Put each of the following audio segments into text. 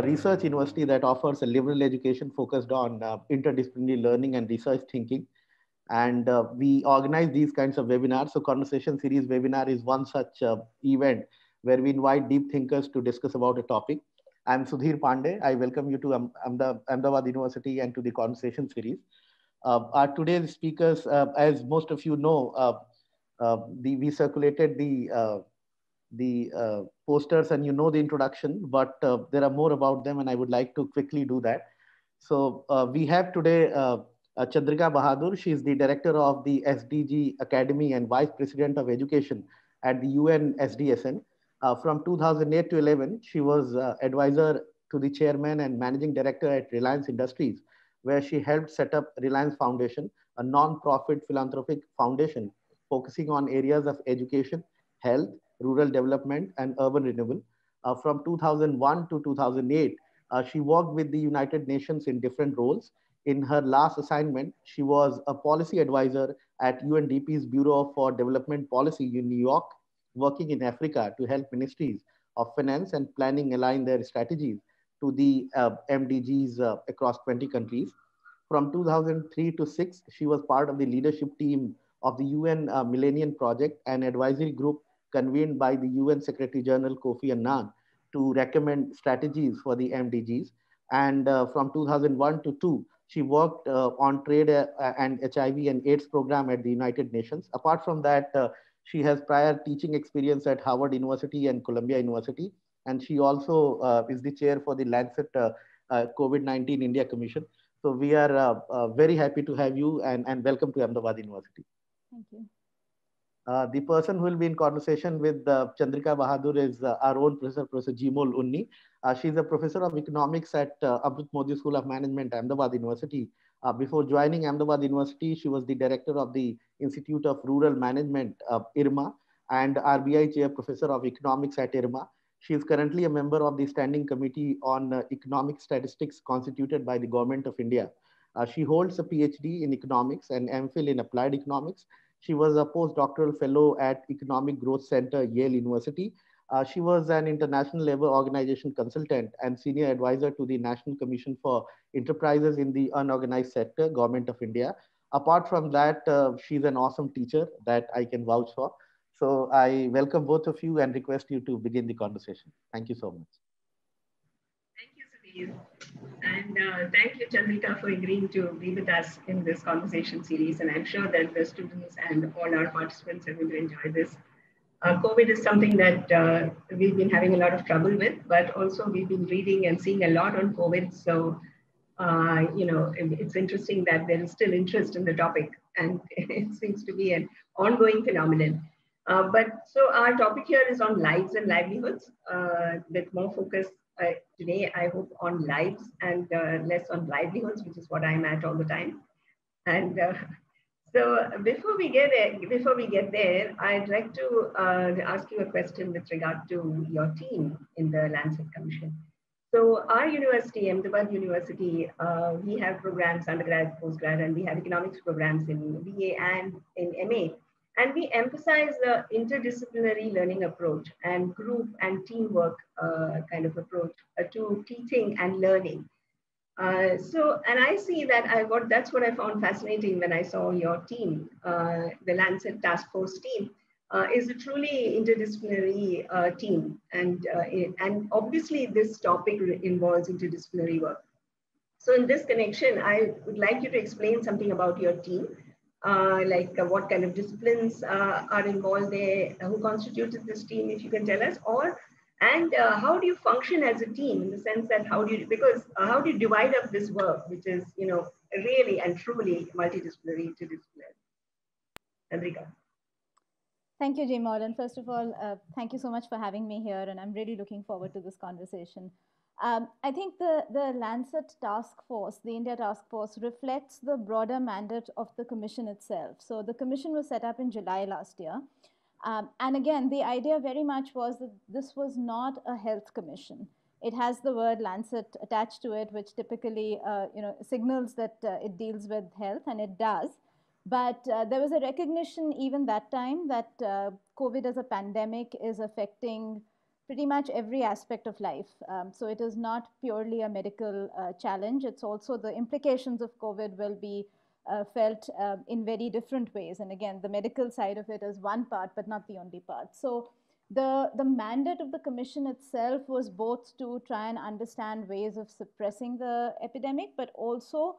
a research university that offers a liberal education focused on interdisciplinary learning and research thinking. And we organize these kinds of webinars. So Conversation Series webinar is one such event where we invite deep thinkers to discuss about a topic. I'm Sudhir Pandey. I welcome you to Ahmedabad University and to the Conversation Series. Our today's speakers, as most of you know, we circulated the posters and you know the introduction, but there are more about them and I would like to quickly do that. So we have today Chandrika Bahadur. She is the director of the SDG Academy and Vice President of Education at the UN SDSN. From 2008 to 11, she was advisor to the chairman and managing director at Reliance Industries, where she helped set up Reliance Foundation, a non-profit philanthropic foundation focusing on areas of education, health, rural development, and urban renewal. From 2001 to 2008, she worked with the United Nations in different roles. In her last assignment, she was a policy advisor at UNDP's Bureau for Development Policy in New York, working in Africa to help ministries of finance and planning align their strategies to the MDGs across 20 countries. From 2003 to 6, she was part of the leadership team of the UN Millennium Project, an advisory group convened by the UN Secretary General Kofi Annan to recommend strategies for the MDGs. And from 2001 to 2, she worked on trade and HIV and AIDS program at the United Nations. Apart from that, she has prior teaching experience at Harvard University and Columbia University. And she also is the chair for the Lancet COVID-19 India Commission. So we are very happy to have you and welcome to Ahmedabad University. Thank you. The person who will be in conversation with Chandrika Bahadur is our own Professor Jeemol Unni. She's a professor of economics at Amrut Mody School of Management, Ahmedabad University. Before joining Ahmedabad University, she was the director of the Institute of Rural Management, IRMA, and RBI chair professor of economics at IRMA. She is currently a member of the Standing Committee on Economic Statistics constituted by the Government of India. She holds a PhD in economics and MPhil in applied economics. She was a postdoctoral fellow at Economic Growth Center, Yale University. She was an international labor organization consultant and senior advisor to the National Commission for Enterprises in the Unorganized Sector, Government of India. Apart from that, she's an awesome teacher that I can vouch for. So I welcome both of you and request you to begin the conversation. Thank you so much. Thank you, Sudhir. And thank you, Chandrika, for agreeing to be with us in this conversation series. And I'm sure that the students and all our participants are going to enjoy this. COVID is something that we've been having a lot of trouble with, but also we've been reading and seeing a lot on COVID. So, you know, it's interesting that there is still interest in the topic and it seems to be an ongoing phenomenon. But so our topic here is on lives and livelihoods with more focus today, I hope, on lives and less on livelihoods, which is what I'm at all the time. And so before we get there, I'd like to ask you a question with regard to your team in the Lancet Commission. So our university, Ahmedabad University, we have programs, undergrad, postgrad, and we have economics programs in BA and in MA. And we emphasize the interdisciplinary learning approach and group and teamwork kind of approach to teaching and learning. So, and I see that that's what I found fascinating when I saw your team, the Lancet Task Force team, is a truly interdisciplinary team. And obviously this topic involves interdisciplinary work. So in this connection, I would like you to explain something about your team. Like what kind of disciplines are involved there, who constituted this team, if you can tell us, and how do you function as a team in the sense that how do you divide up this work, which is, you know, really and truly multidisciplinary, interdisciplinary. Chandrika. Thank you, Jeemol. And first of all, thank you so much for having me here, and I'm really looking forward to this conversation. I think the Lancet Task Force, the India Task Force, reflects the broader mandate of the Commission itself. So the Commission was set up in July last year. And again, the idea very much was that this was not a health commission. It has the word Lancet attached to it, which typically you know, signals that it deals with health, and it does. But there was a recognition even that time that COVID as a pandemic is affecting pretty much every aspect of life. So it is not purely a medical challenge. It's also the implications of COVID will be felt in very different ways. And again, the medical side of it is one part, but not the only part. So the mandate of the commission itself was both to try and understand ways of suppressing the epidemic, but also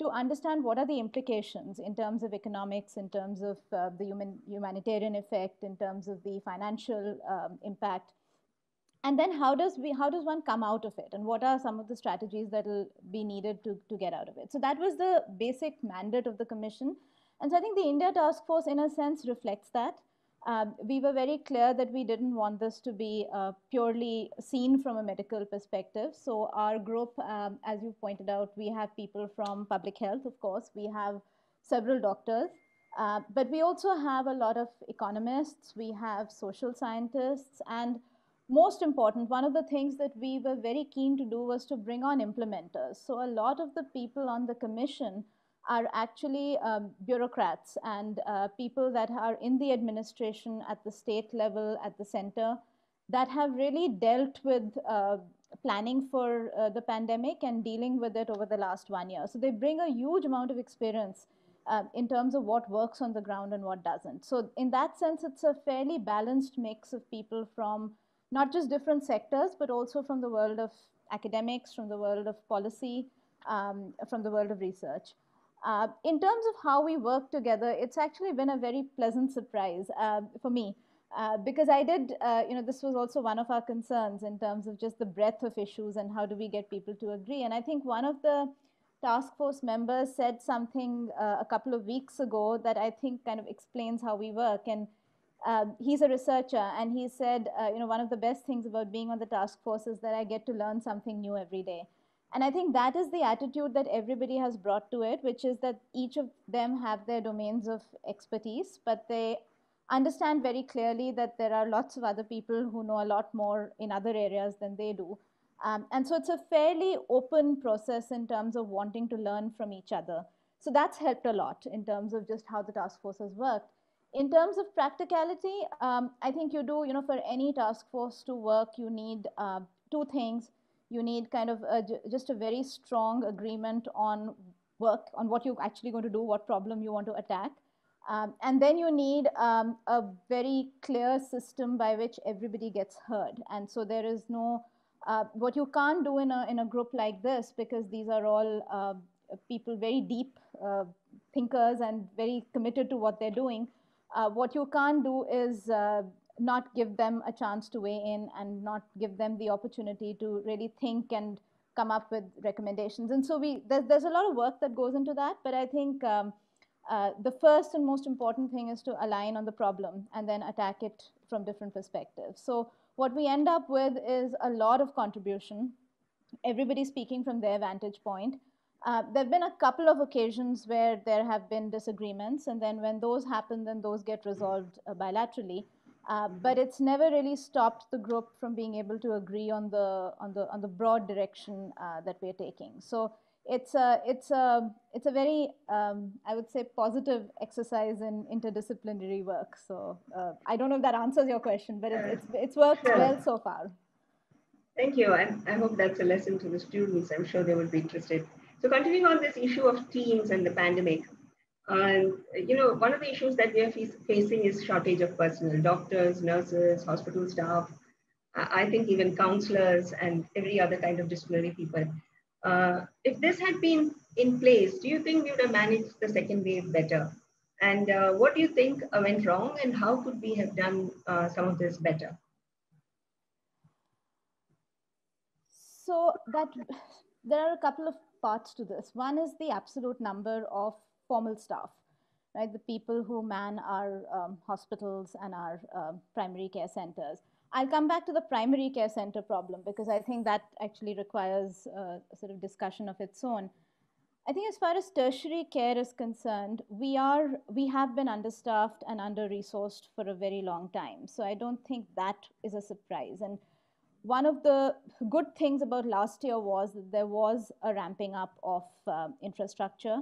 to understand what are the implications in terms of economics, in terms of the humanitarian effect, in terms of the financial impact. And then how does one come out of it, and what are some of the strategies that will be needed to get out of it? So that was the basic mandate of the commission. And so I think the India Task Force, in a sense, reflects that. We were very clear that we didn't want this to be purely seen from a medical perspective. So our group, as you pointed out, we have people from public health, of course. We have several doctors. But we also have a lot of economists. We have social scientists. And most important, one of the things that we were very keen to do was to bring on implementers. So a lot of the people on the commission are actually bureaucrats and people that are in the administration at the state level, at the center, that have really dealt with planning for the pandemic and dealing with it over the last 1 year. So they bring a huge amount of experience in terms of what works on the ground and what doesn't. So in that sense, it's a fairly balanced mix of people from not just different sectors, but also from the world of academics, from the world of policy, from the world of research. In terms of how we work together, it's actually been a very pleasant surprise for me, because I did, you know, this was also one of our concerns in terms of just the breadth of issues and how do we get people to agree. And I think one of the task force members said something a couple of weeks ago that I think kind of explains how we work. And he's a researcher, and he said, you know, one of the best things about being on the task force is that I get to learn something new every day. And I think that is the attitude that everybody has brought to it, which is that each of them have their domains of expertise, but they understand very clearly that there are lots of other people who know a lot more in other areas than they do. And so it's a fairly open process in terms of wanting to learn from each other. So that's helped a lot in terms of just how the task force has worked. In terms of practicality, I think you do, you know, for any task force to work, you need two things. You need kind of just a very strong agreement on work, on what you're actually going to do, what problem you want to attack. And then you need a very clear system by which everybody gets heard. And so there is no, what you can't do in a group like this, because these are all people, very deep thinkers and very committed to what they're doing. What you can't do is not give them a chance to weigh in and not give them the opportunity to really think and come up with recommendations. And so there's a lot of work that goes into that, but I think the first and most important thing is to align on the problem and then attack it from different perspectives. So what we end up with is a lot of contribution, everybody speaking from their vantage point. There have been a couple of occasions where there have been disagreements, and then when those happen, then those get resolved bilaterally. But it's never really stopped the group from being able to agree on the broad direction that we're taking. So it's a very I would say positive exercise in interdisciplinary work. So I don't know if that answers your question, but it's worked well so far. Thank you. I hope that's a lesson to the students. I'm sure they will be interested. So continuing on this issue of teams and the pandemic. You know, one of the issues that we are facing is shortage of personnel, doctors, nurses, hospital staff, I think even counselors and every other kind of disciplinary people. If this had been in place, do you think we would have managed the second wave better? And what do you think went wrong, and how could we have done some of this better? So there are a couple of parts to this. One is the absolute number of formal staff, right? The people who man our hospitals and our primary care centers. I'll come back to the primary care center problem, because I think that actually requires a sort of discussion of its own. I think as far as tertiary care is concerned, we have been understaffed and under-resourced for a very long time. So I don't think that is a surprise. And one of the good things about last year was that there was a ramping up of infrastructure.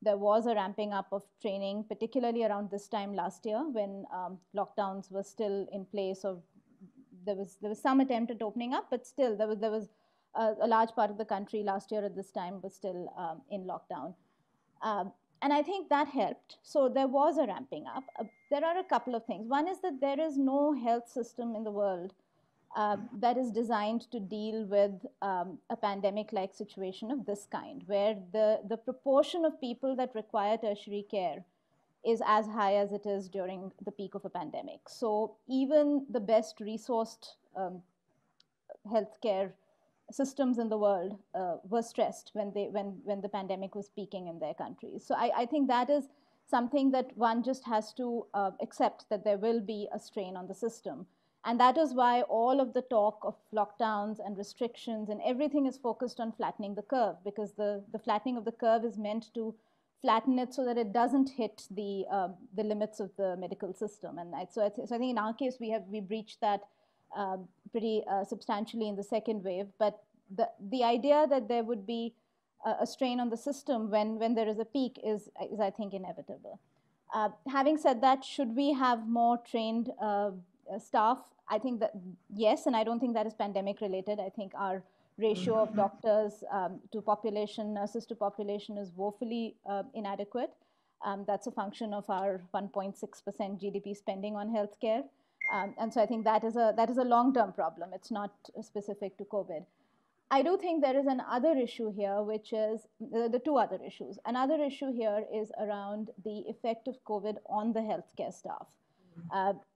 There was a ramping up of training, particularly around this time last year when lockdowns were still in place or there was some attempt at opening up, but still there was a large part of the country last year at this time was still in lockdown. And I think that helped. So there was a ramping up. There are a couple of things. One is that there is no health system in the world that is designed to deal with a pandemic-like situation of this kind, where the proportion of people that require tertiary care is as high as it is during the peak of a pandemic. So even the best resourced healthcare systems in the world were stressed when the pandemic was peaking in their countries. So I think that is something that one just has to accept, that there will be a strain on the system. And that is why all of the talk of lockdowns and restrictions and everything is focused on flattening the curve, because the flattening of the curve is meant to flatten it so that it doesn't hit the limits of the medical system. And so I think in our case, we breached that pretty substantially in the second wave. But the idea that there would be a strain on the system when there is a peak is I think inevitable. Having said that, should we have more trained staff? I think that yes, and I don't think that is pandemic related. I think our ratio of doctors to population, nurses to population, is woefully inadequate. That's a function of our 1.6% GDP spending on healthcare. And so I think that is a long-term problem. It's not specific to COVID. I do think there is another issue here, which is the two other issues. Another issue here is around the effect of COVID on the healthcare staff.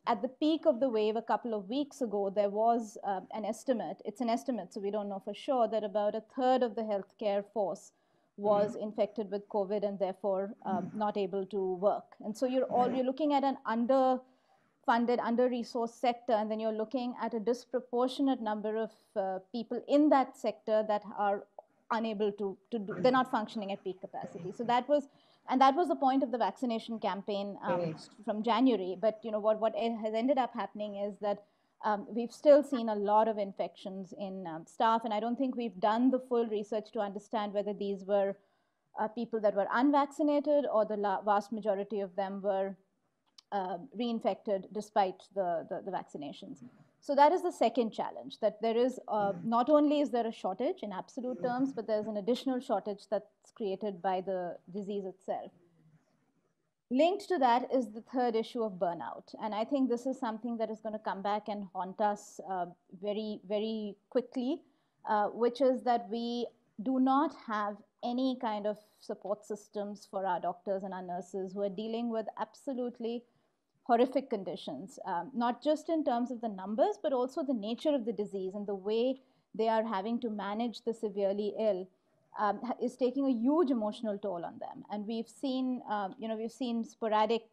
At the peak of the wave a couple of weeks ago, there was an estimate. It's an estimate, so we don't know for sure, that about a third of the healthcare force was infected with COVID and therefore not able to work. And so you're looking at an underfunded, under-resourced sector, and then you're looking at a disproportionate number of people in that sector that are unable to they're not functioning at peak capacity. So that was, and that was the point of the vaccination campaign from January. But you know what has ended up happening is that we've still seen a lot of infections in staff, and I don't think we've done the full research to understand whether these were people that were unvaccinated or the vast majority of them were reinfected despite the vaccinations. So that is the second challenge, that there is, not only is there a shortage in absolute terms, but there's an additional shortage that's created by the disease itself. Linked to that is the third issue of burnout. And I think this is something that is going to come back and haunt us very, very quickly, which is that we do not have any kind of support systems for our doctors and our nurses who are dealing with absolutely horrific conditions, not just in terms of the numbers, but also the nature of the disease and the way they are having to manage the severely ill is taking a huge emotional toll on them. And we've seen, we've seen sporadic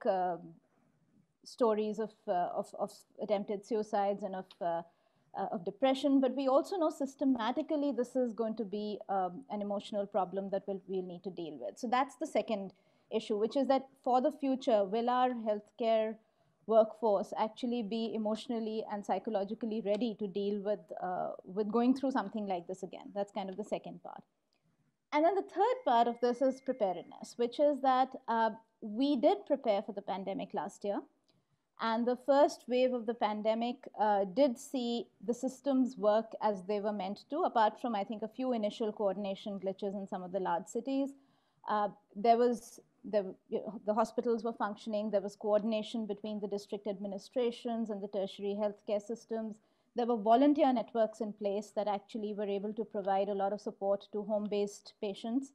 stories of attempted suicides and of depression, but we also know systematically this is going to be an emotional problem that we'll need to deal with. So that's the second issue, which is that for the future, will our healthcare workforce actually be emotionally and psychologically ready to deal with going through something like this again? That's kind of the second part. And then the third part of this is preparedness, which is that we did prepare for the pandemic last year. And the first wave of the pandemic did see the systems work as they were meant to, apart from, I think, a few initial coordination glitches in some of the large cities. The hospitals were functioning, there was coordination between the district administrations and the tertiary healthcare systems. There were volunteer networks in place that actually were able to provide a lot of support to home-based patients.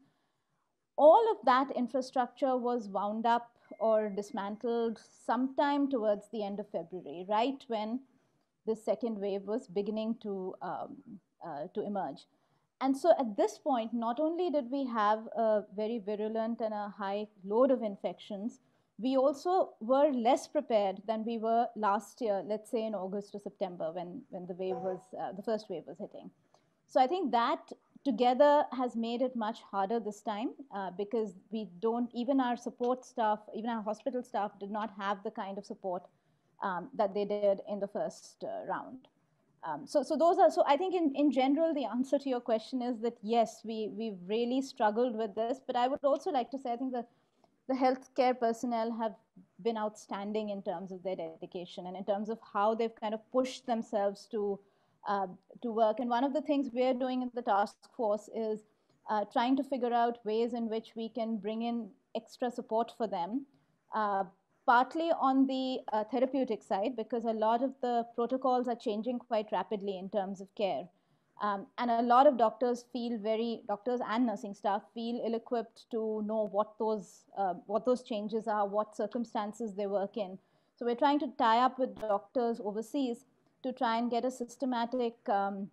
All of that infrastructure was wound up or dismantled sometime towards the end of February, right when the second wave was beginning to emerge. And so at this point, not only did we have a very virulent and a high load of infections, we also were less prepared than we were last year, let's say in August or September, when the wave was, the first wave was hitting. So I think that together has made it much harder this time because we don't, even our support staff, even our hospital staff did not have the kind of support that they did in the first round. So I think in general, the answer to your question is that yes, we've really struggled with this, but I would also like to say, I think that the healthcare personnel have been outstanding in terms of their dedication and in terms of how they've kind of pushed themselves to work. And one of the things we're doing in the task force is trying to figure out ways in which we can bring in extra support for them, partly on the therapeutic side, because a lot of the protocols are changing quite rapidly in terms of care. And a lot of doctors and nursing staff feel ill-equipped to know what those changes are, what circumstances they work in. So we're trying to tie up with doctors overseas to try and get a systematic kind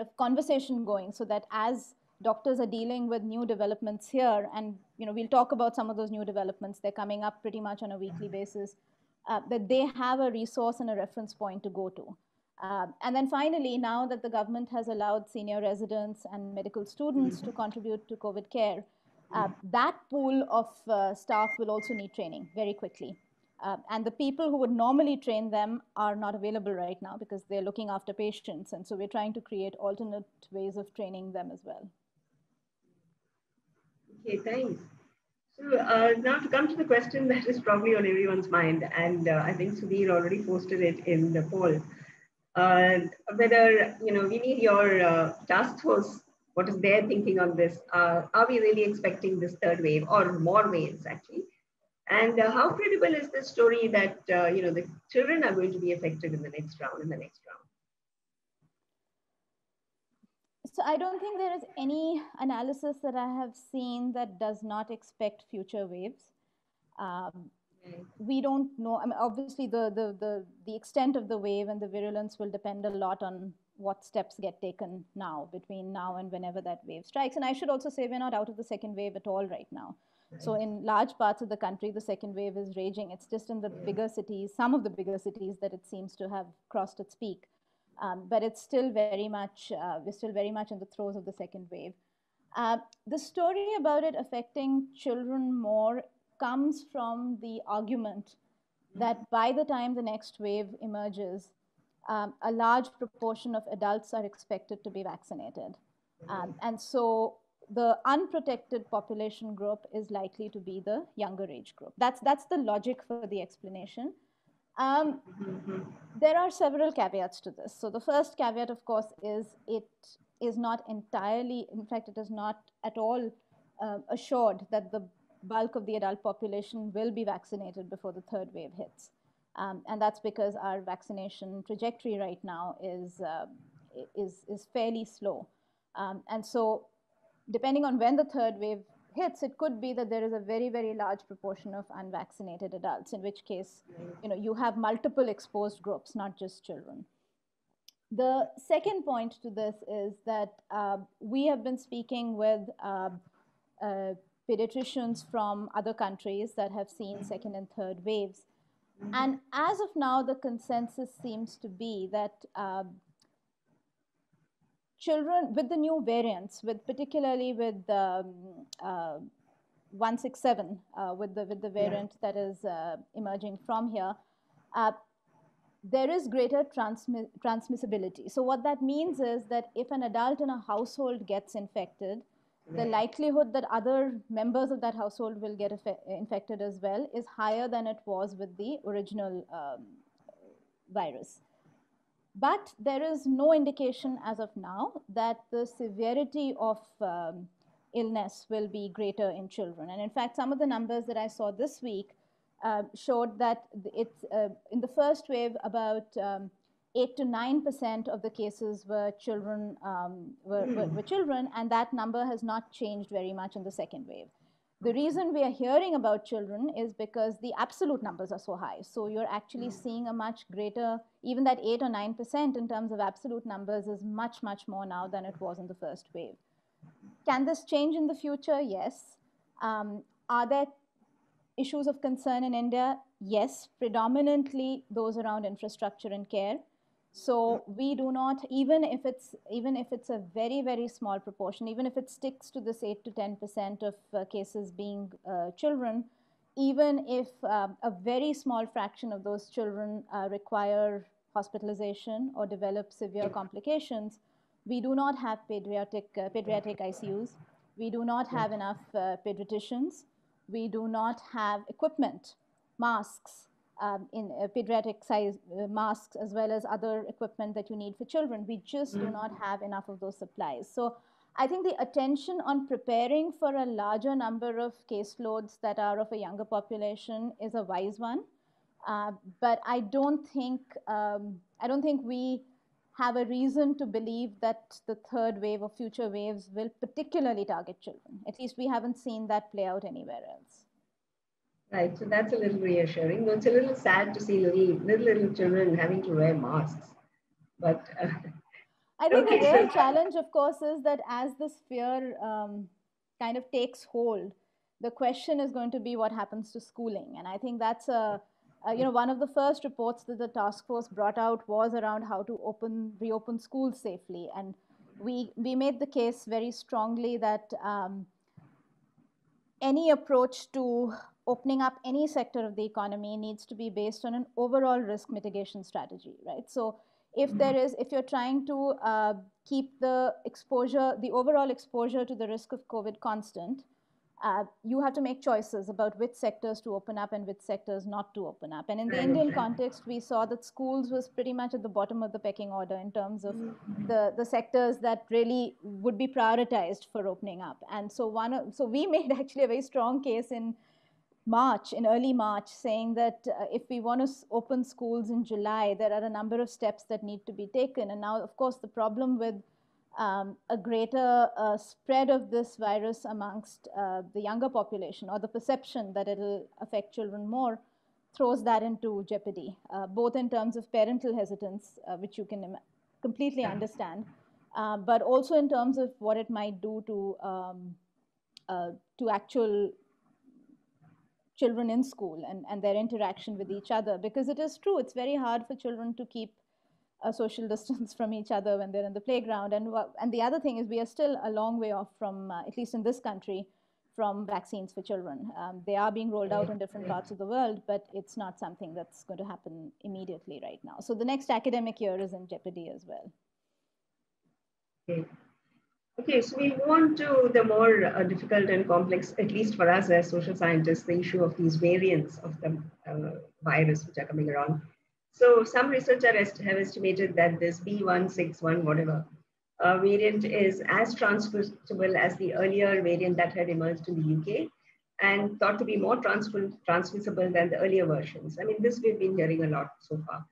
of conversation going, so that as doctors are dealing with new developments here, and we'll talk about some of those new developments, they're coming up pretty much on a weekly basis, that they have a resource and a reference point to go to. And then finally, now that the government has allowed senior residents and medical students to contribute to COVID care, that pool of staff will also need training very quickly. And the people who would normally train them are not available right now because they're looking after patients. And so we're trying to create alternate ways of training them as well. Okay, thanks. So now to come to the question that is probably on everyone's mind, and I think Sudhir already posted it in the poll. Whether we need your task force, what is their thinking on this? Are we really expecting this third wave or more waves actually? And how credible is this story that the children are going to be affected in the next round? So I don't think there is any analysis that I have seen that does not expect future waves. We don't know. I mean, obviously, the extent of the wave and the virulence will depend a lot on what steps get taken now, between now and whenever that wave strikes. And I should also say we're not out of the second wave at all right now. Right. So in large parts of the country, the second wave is raging. It's just in the bigger cities, some of the bigger cities, that it seems to have crossed its peak. But it's still very much, we're still very much in the throes of the second wave. The story about it affecting children more comes from the argument that by the time the next wave emerges, a large proportion of adults are expected to be vaccinated. And so the unprotected population group is likely to be the younger age group. That's the logic for the explanation. There are several caveats to this. So the first caveat, of course, is it is not entirely, in fact, it is not at all assured that the bulk of the adult population will be vaccinated before the third wave hits. And that's because our vaccination trajectory right now is fairly slow. And so depending on when the third wave hits, it could be that there is a very, very large proportion of unvaccinated adults, in which case, you have multiple exposed groups, not just children. The second point to this is that we have been speaking with pediatricians from other countries that have seen second and third waves. And as of now, the consensus seems to be that children with the new variants, particularly with 167, with the variant that is emerging from here, there is greater transmissibility. So what that means is that if an adult in a household gets infected, the likelihood that other members of that household will get infected as well is higher than it was with the original virus. But there is no indication as of now that the severity of illness will be greater in children. And in fact, some of the numbers that I saw this week showed that it's, in the first wave, about 8 to 9% of the cases were children, were children, and that number has not changed very much in the second wave. The reason we are hearing about children is because the absolute numbers are so high. So you're actually seeing a much greater, even that 8 or 9% in terms of absolute numbers is much, much more now than it was in the first wave. Can this change in the future? Yes. Are there issues of concern in India? Yes, predominantly those around infrastructure and care. So we do not, even if it's a very, very small proportion, even if it sticks to this 8 to 10% of cases being children, even if a very small fraction of those children require hospitalization or develop severe complications, we do not have pediatric ICUs. We do not have enough pediatricians. we do not have equipment, masks, in pediatric size masks, as well as other equipment that you need for children. We just do not have enough of those supplies. So I think the attention on preparing for a larger number of caseloads that are of a younger population is a wise one. But I don't think we have a reason to believe that the third wave or future waves will particularly target children. At least we haven't seen that play out anywhere else. Right, so that's a little reassuring. Though it's a little sad to see little children having to wear masks. But I think the real challenge, of course, is that as this fear kind of takes hold, the question is going to be what happens to schooling. And I think that's a one of the first reports that the task force brought out was around how to reopen schools safely. And we made the case very strongly that any approach to opening up any sector of the economy needs to be based on an overall risk mitigation strategy, right? So if you're trying to keep the exposure, the overall exposure to the risk of COVID constant, you have to make choices about which sectors to open up and which sectors not to open up. And in the Indian context, we saw that schools was pretty much at the bottom of the pecking order in terms of the sectors that really would be prioritized for opening up. And so we made actually a very strong case in March, in early March, saying that if we want to open schools in July, there are a number of steps that need to be taken. And now, of course, the problem with a greater spread of this virus amongst the younger population, or the perception that it'll affect children more, throws that into jeopardy, both in terms of parental hesitance, which you can completely understand, but also in terms of what it might do to actual children in school and their interaction with each other. Because it is true, it's very hard for children to keep a social distance from each other when they're in the playground. And the other thing is we are still a long way off from, at least in this country, from vaccines for children. They are being rolled out in different parts of the world, but it's not something that's going to happen immediately right now. So the next academic year is in jeopardy as well. Okay, so we move on to the more difficult and complex, at least for us as social scientists, the issue of these variants of the virus which are coming around. So some researchers have estimated that this B.1.617 whatever variant is as transmissible as the earlier variant that had emerged in the UK, and thought to be more transmissible than the earlier versions. I mean, this we've been hearing a lot so far.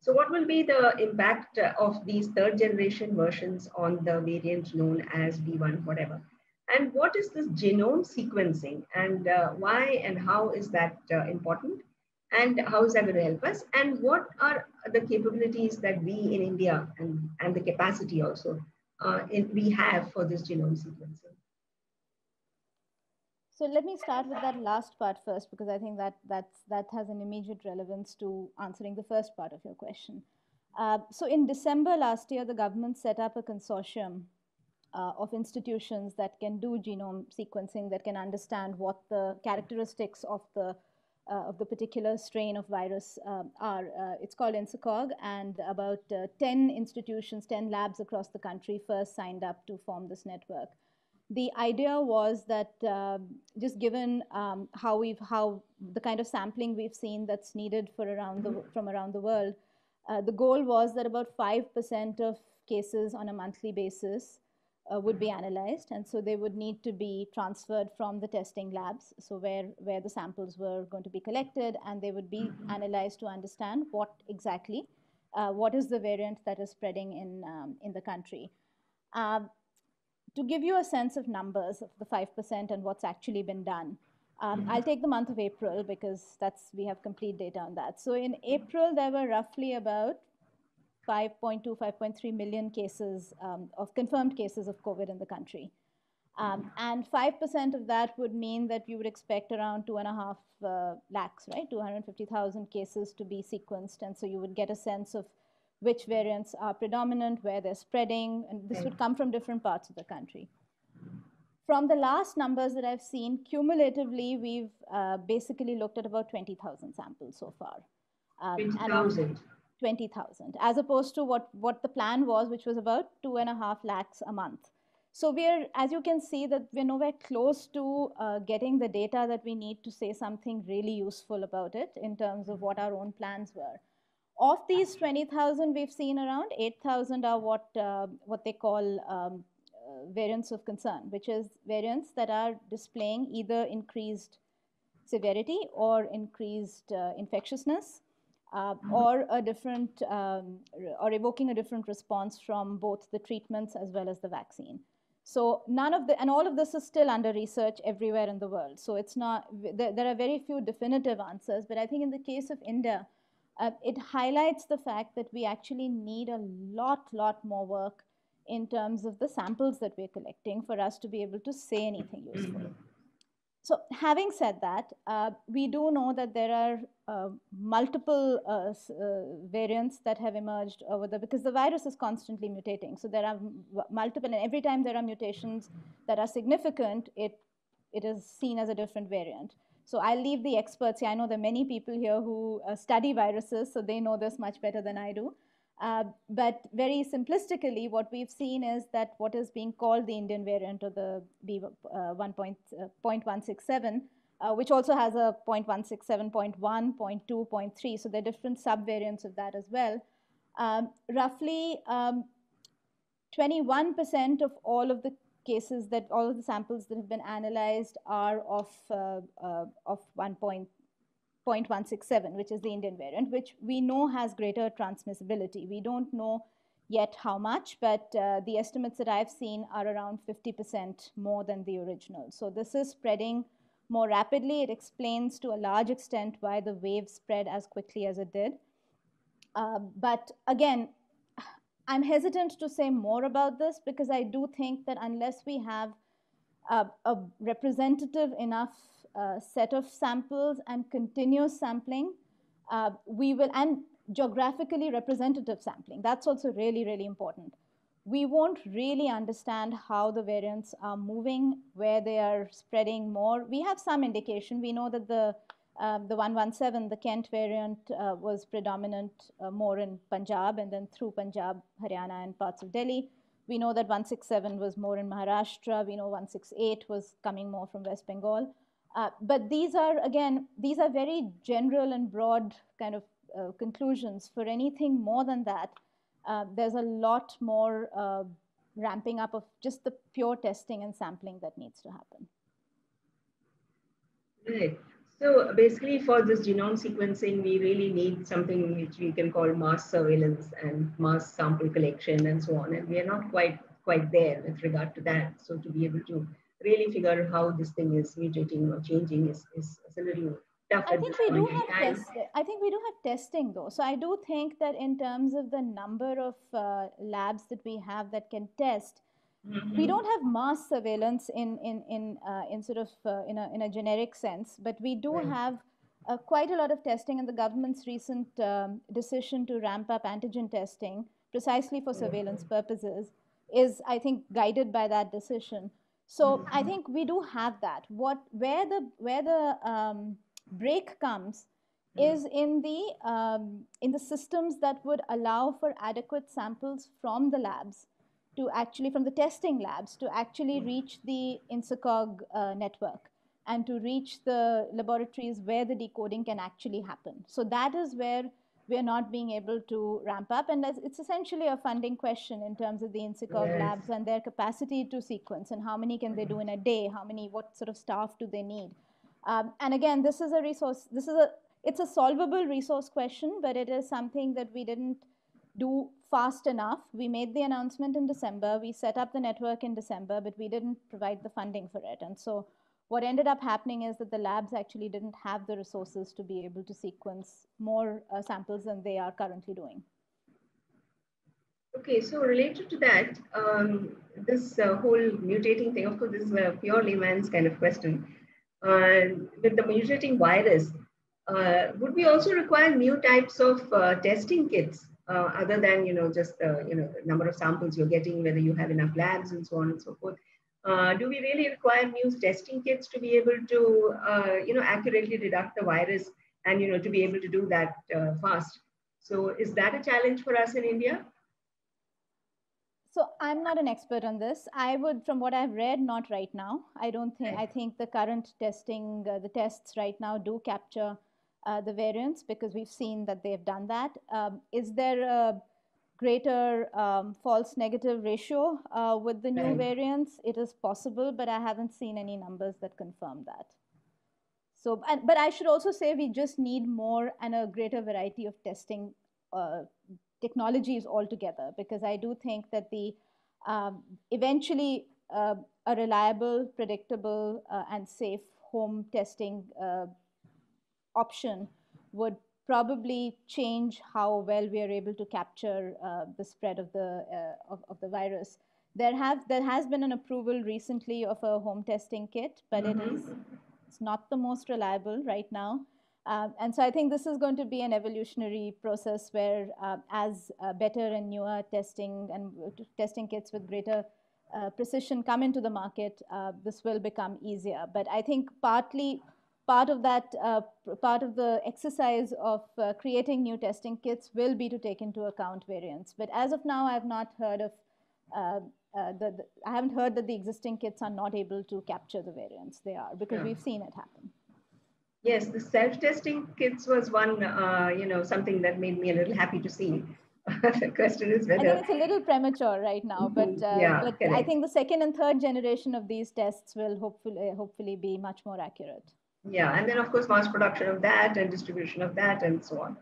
So what will be the impact of these third generation versions on the variant known as B1 whatever? And what is this genome sequencing, and why and how is that important? And how is that going to help us? And what are the capabilities that we in India, and the capacity also we have for this genome sequencing? So let me start with that last part first, because I think that has an immediate relevance to answering the first part of your question. So in December last year, the government set up a consortium of institutions that can do genome sequencing, that can understand what the characteristics of the particular strain of virus are. It's called INSACOG, and about 10 institutions, 10 labs across the country first signed up to form this network. The idea was that just given how the kind of sampling we've seen that's needed from around the world, the goal was that about 5% of cases on a monthly basis would be analyzed, and so they would need to be transferred from the testing labs, so where the samples were going to be collected, and they would be analyzed to understand what is the variant that is spreading in the country. To give you a sense of numbers of the 5% and what's actually been done, I'll take the month of April, because we have complete data on that. So in April, there were roughly about 5.2, 5.3 million cases of confirmed cases of COVID in the country. And 5% of that would mean that you would expect around 2.5 lakhs, right? 250,000 cases to be sequenced. And so you would get a sense of which variants are predominant, where they're spreading. And this would come from different parts of the country. From the last numbers that I've seen, cumulatively, we've basically looked at about 20,000 samples so far. 20,000? 20,000, as opposed to what the plan was, which was about 2.5 lakhs a month. So we are, as you can see, that we're nowhere close to getting the data that we need to say something really useful about it in terms of what our own plans were. Of these 20,000, we've seen around 8,000 are what they call variants of concern, which is variants that are displaying either increased severity or increased infectiousness, or a different, or evoking a different response from both the treatments as well as the vaccine. So none of the, and all of this is still under research everywhere in the world. So it's not, there are very few definitive answers, but I think in the case of India, it highlights the fact that we actually need a lot more work in terms of the samples that we're collecting for us to be able to say anything useful. So having said that, we do know that there are multiple variants that have emerged over the, because the virus is constantly mutating. So there are multiple, and every time there are mutations that are significant, it is seen as a different variant. So I'll leave the experts here. I know there are many people here who study viruses, so they know this much better than I do. But very simplistically, what we've seen is that what is being called the Indian variant or the B.1.617, which also has a 0.167.1, 0.2, 0.3, so there are different subvariants of that as well. Roughly 21% of all of the cases that, all of the samples that have been analyzed are of 0.167, which is the Indian variant, which we know has greater transmissibility. We don't know yet how much, but the estimates that I've seen are around 50% more than the original. So this is spreading more rapidly. It explains to a large extent why the wave spread as quickly as it did. But again, I'm hesitant to say more about this because I do think that unless we have a representative enough set of samples and continuous sampling, we will, and geographically representative sampling, that's also really important. We won't really understand how the variants are moving, where they are spreading more. We have some indication. We know that the 117, the Kent variant, was predominant more in Punjab and then through Punjab, Haryana, and parts of Delhi. We know that 167 was more in Maharashtra. We know 168 was coming more from West Bengal. But these are, again, these are very general and broad kind of conclusions. For anything more than that, there's a lot more ramping up of just the pure testing and sampling that needs to happen. Right. So basically for this genome sequencing, we really need something which we can call mass surveillance and mass sample collection and so on. And we are not quite there with regard to that. So to be able to really figure out how this thing is mutating or changing is a little tough. I think we do have testing though. So I do think that in terms of the number of labs that we have that can test, we don't have mass surveillance in sort of in a generic sense, but we do have quite a lot of testing, and the government's recent decision to ramp up antigen testing precisely for surveillance purposes is, I think, guided by that decision. So I think we do have that. Where the break comes is in the systems that would allow for adequate samples from the labs, to actually, from the testing labs, to actually reach the INSACOG network and to reach the laboratories where the decoding can actually happen. So that is where we're not being able to ramp up. And it's essentially a funding question in terms of the INSACOG labs and their capacity to sequence and how many can they do in a day, how many, what sort of staff do they need. And again, this is a resource, it's a solvable resource question, but it is something that we didn't do fast enough. We made the announcement in December, we set up the network in December, but we didn't provide the funding for it. And so what ended up happening is that the labs actually didn't have the resources to be able to sequence more samples than they are currently doing. Okay, so related to that, this whole mutating thing, of course, this is a purely man's kind of question. With the mutating virus, would we also require new types of testing kits? Other than, just, the number of samples you're getting, whether you have enough labs and so on and so forth. Do we really require new testing kits to be able to, accurately detect the virus and, to be able to do that fast? So is that a challenge for us in India? So I'm not an expert on this. I would, from what I've read, not right now. I don't think, I think the current testing, the tests right now do capture the variants because we've seen that they've done that. Is there a greater false negative ratio with the new variants? It is possible, but I haven't seen any numbers that confirm that. So, and, but I should also say we just need more and a greater variety of testing technologies altogether, because I do think that the eventually a reliable, predictable, and safe home testing option would probably change how well we are able to capture the spread of the virus. There has been an approval recently of a home testing kit, but it's not the most reliable right now. And so I think this is going to be an evolutionary process where as better and newer testing and testing kits with greater precision come into the market, this will become easier. But I think partly part of that, part of the exercise of creating new testing kits will be to take into account variants. But as of now, I've not heard of, I haven't heard that the existing kits are not able to capture the variants they are, because we've seen it happen. Yes, the self-testing kits was one, you know, something that made me a little happy to see. The question is whether... I think it's a little premature right now, but I think the second and third generation of these tests will hopefully be much more accurate. Yeah, and then of course mass production of that and distribution of that and so on.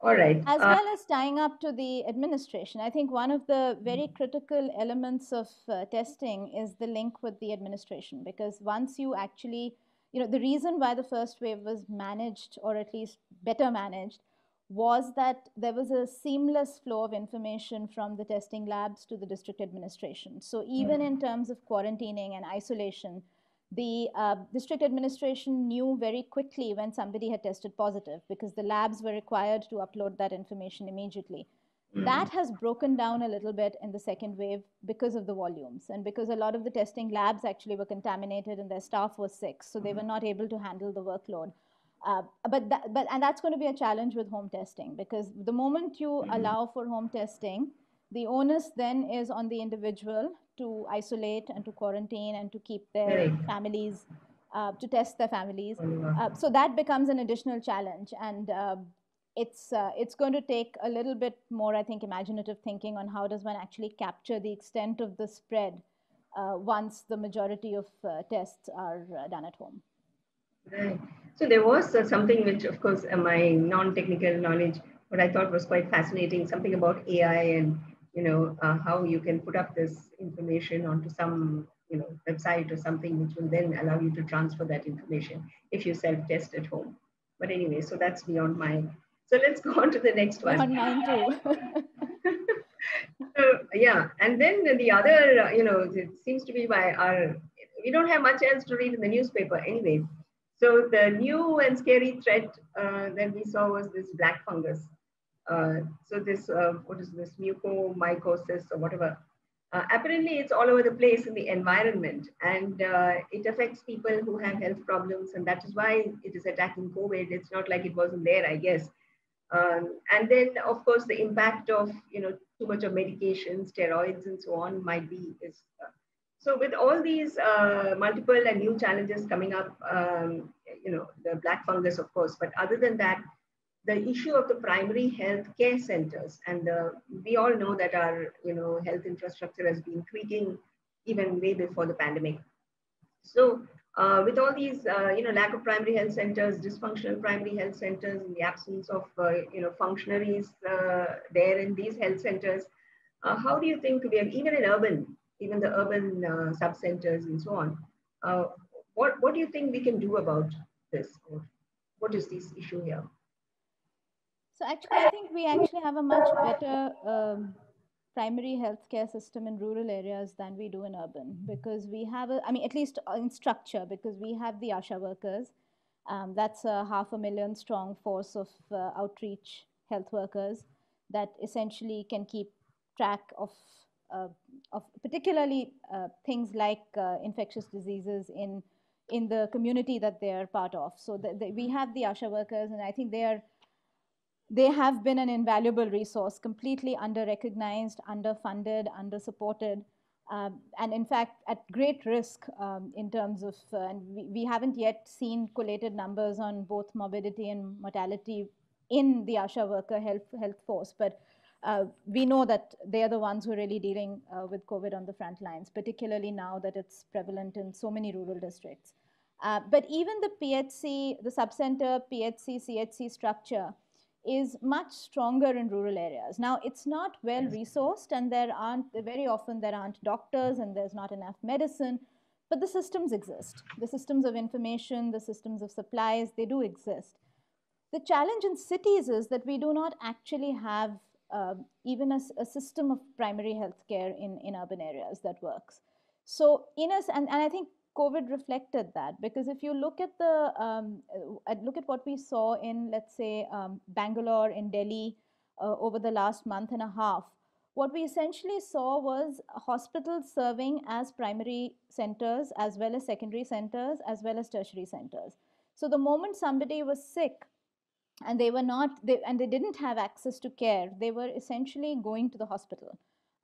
All right. As well as tying up to the administration, I think one of the very critical elements of testing is the link with the administration, because once you actually... You know, the reason why the first wave was managed, or at least better managed, was that there was a seamless flow of information from the testing labs to the district administration. So even in terms of quarantining and isolation, the district administration knew very quickly when somebody had tested positive, because the labs were required to upload that information immediately. That has broken down a little bit in the second wave because of the volumes and because a lot of the testing labs actually were contaminated and their staff was sick, so they were not able to handle the workload. And that's going to be a challenge with home testing, because the moment you allow for home testing, the onus then is on the individual to isolate and to quarantine and to keep their families, to test their families. So that becomes an additional challenge. And it's going to take a little bit more, I think, imaginative thinking on how does one actually capture the extent of the spread once the majority of tests are done at home. Right. So there was something which, of course, my non-technical knowledge, what I thought was quite fascinating, something about AI and, you know, how you can put up this information onto some, you know, website or something which will then allow you to transfer that information if you self-test at home. But anyway, so that's beyond my... So let's go on to the next one. On mine too. Yeah, and then the other, you know, it seems to be by our, we don't have much else to read in the newspaper anyway. So the new and scary threat that we saw was this black fungus. So this, what is this, mucormycosis or whatever. Apparently it's all over the place in the environment, and it affects people who have health problems, and that is why it is attacking COVID. It's not like it wasn't there, I guess. And then, of course, the impact of, you know, too much of medications, steroids, and so on might be. So with all these multiple and new challenges coming up, you know, the black fungus, of course, but other than that, the issue of the primary health care centers, and we all know that our, you know, health infrastructure has been creaking even way before the pandemic. So with all these, you know, lack of primary health centers, dysfunctional primary health centers, and the absence of, you know, functionaries there in these health centers, how do you think we have, even in urban, even the urban sub-centers and so on, what do you think we can do about this? Or what is this issue here? So actually, I think we actually have a much better primary healthcare system in rural areas than we do in urban, because we have, I mean, at least in structure, because we have the ASHA workers. That's a 500,000 strong force of outreach health workers that essentially can keep track of particularly things like infectious diseases in the community that they are part of. So we have the ASHA workers, and I think they are they have been an invaluable resource, completely under-recognized, underfunded, under-supported, and in fact, at great risk in terms of, and we haven't yet seen collated numbers on both morbidity and mortality in the ASHA worker health force, but we know that they are the ones who are really dealing with COVID on the front lines, particularly now that it's prevalent in so many rural districts. But even the PHC, the subcenter PHC, CHC structure is much stronger in rural areas. Now, it's not well resourced, and very often there aren't doctors, and there's not enough medicine, but the systems exist. The systems of information, the systems of supplies, they do exist. The challenge in cities is that we do not actually have even a system of primary healthcare in urban areas that works. So, and I think COVID reflected that, because if you look at the what we saw in, let's say, Bangalore, in Delhi, over the last month and a half, what we essentially saw was hospitals serving as primary centers, as well as secondary centers, as well as tertiary centers. So the moment somebody was sick, and they didn't have access to care, they were essentially going to the hospital.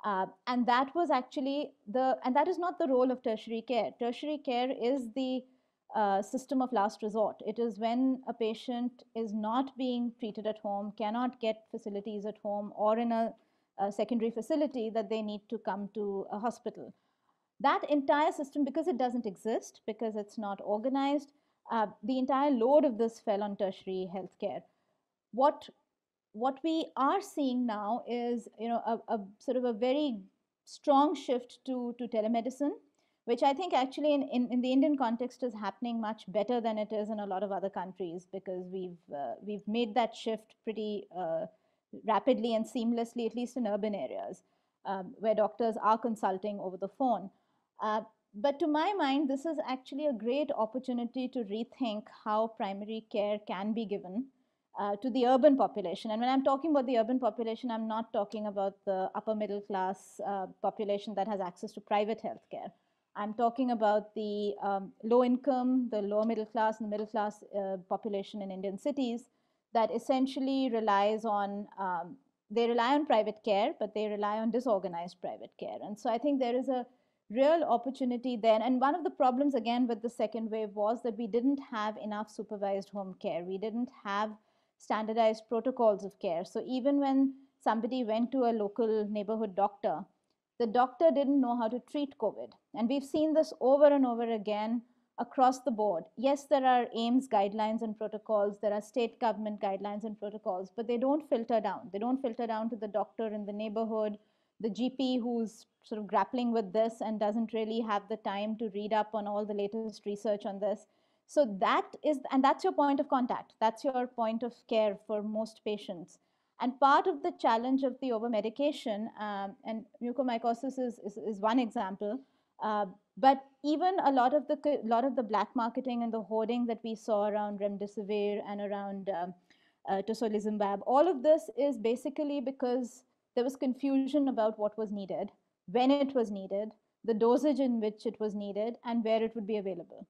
And that was actually and that is not the role of tertiary care. Tertiary care is the system of last resort. It is when a patient is not being treated at home, cannot get facilities at home or in a secondary facility, that they need to come to a hospital. That entire system, because it doesn't exist, because it's not organized, the entire load of this fell on tertiary healthcare. What we are seeing now is, a sort of a very strong shift to telemedicine, which I think actually in the Indian context is happening much better than it is in a lot of other countries, because we've made that shift pretty rapidly and seamlessly, at least in urban areas, where doctors are consulting over the phone. But to my mind, this is actually a great opportunity to rethink how primary care can be given to the urban population. And when I'm talking about the urban population, I'm not talking about the upper middle class population that has access to private healthcare. I'm talking about the low income, the lower middle class, and the middle class population in Indian cities that essentially relies on, they rely on private care, but they rely on disorganized private care. And so I think there is a real opportunity there. And one of the problems again with the second wave was that we didn't have enough supervised home care. We didn't have standardized protocols of care. So even when somebody went to a local neighborhood doctor, the doctor didn't know how to treat COVID. And we've seen this over and over again across the board. Yes, there are AIMS guidelines and protocols, there are state government guidelines and protocols, but they don't filter down. They don't filter down to the doctor in the neighborhood, the GP who's sort of grappling with this and doesn't really have the time to read up on all the latest research on this. So that's your point of contact. That's your point of care for most patients. And part of the challenge of the over-medication, and mucormycosis is one example, but even a lot of the black marketing and the hoarding that we saw around remdesivir and around tocilizumab, all of this is basically because there was confusion about what was needed, when it was needed, the dosage in which it was needed, and where it would be available.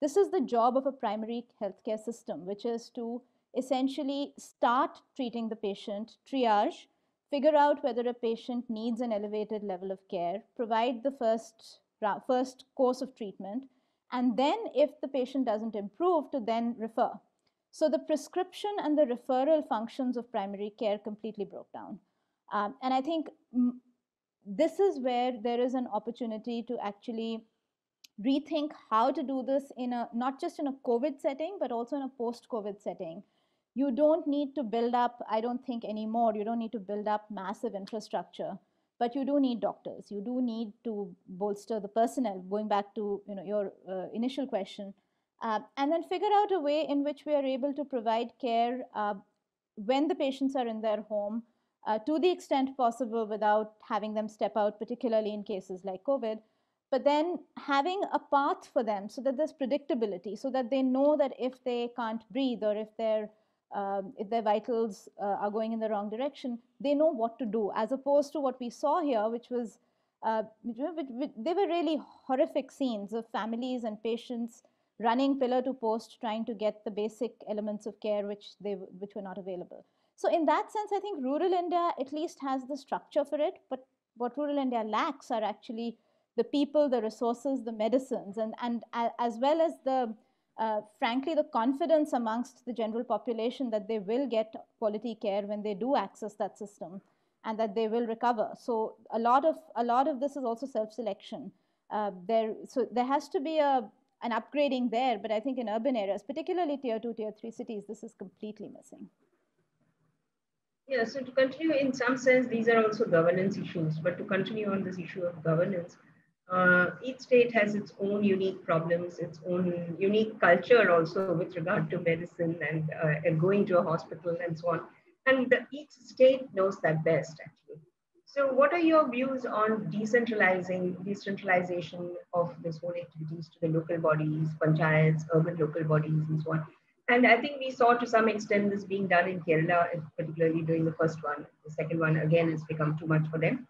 This is the job of a primary healthcare system, which is to essentially start treating the patient, triage, figure out whether a patient needs an elevated level of care, provide the first course of treatment, and then if the patient doesn't improve, to then refer. So the prescription and the referral functions of primary care completely broke down. And I think this is where there is an opportunity to actually rethink how to do this in a, not just in a COVID setting, but also in a post-COVID setting. You don't need to build up, I don't think anymore, you don't need to build up massive infrastructure, but you do need doctors. You do need to bolster the personnel, going back to your initial question, and then figure out a way in which we are able to provide care when the patients are in their home, to the extent possible without having them step out, particularly in cases like COVID, but then having a path for them so that there's predictability, so that they know that if they can't breathe or if their vitals are going in the wrong direction, they know what to do, as opposed to what we saw here, which was, they were really horrific scenes of families and patients running pillar to post, trying to get the basic elements of care which were not available. So in that sense, I think rural India at least has the structure for it, but what rural India lacks are actually the people, the resources, the medicines, and as well as the, frankly, the confidence amongst the general population that they will get quality care when they do access that system and that they will recover. So a lot of this is also self-selection. So there has to be an upgrading there, but I think in urban areas, particularly tier 2, tier 3 cities, this is completely missing. Yeah, so to continue, in some sense, these are also governance issues, but to continue on this issue of governance, each state has its own unique problems, its own unique culture also with regard to medicine and going to a hospital and so on. And each state knows that best, actually. So what are your views on decentralization of this whole activities to the local bodies, panchayats, urban local bodies and so on? And I think we saw to some extent this being done in Kerala, particularly during the first one. The second one, again, has become too much for them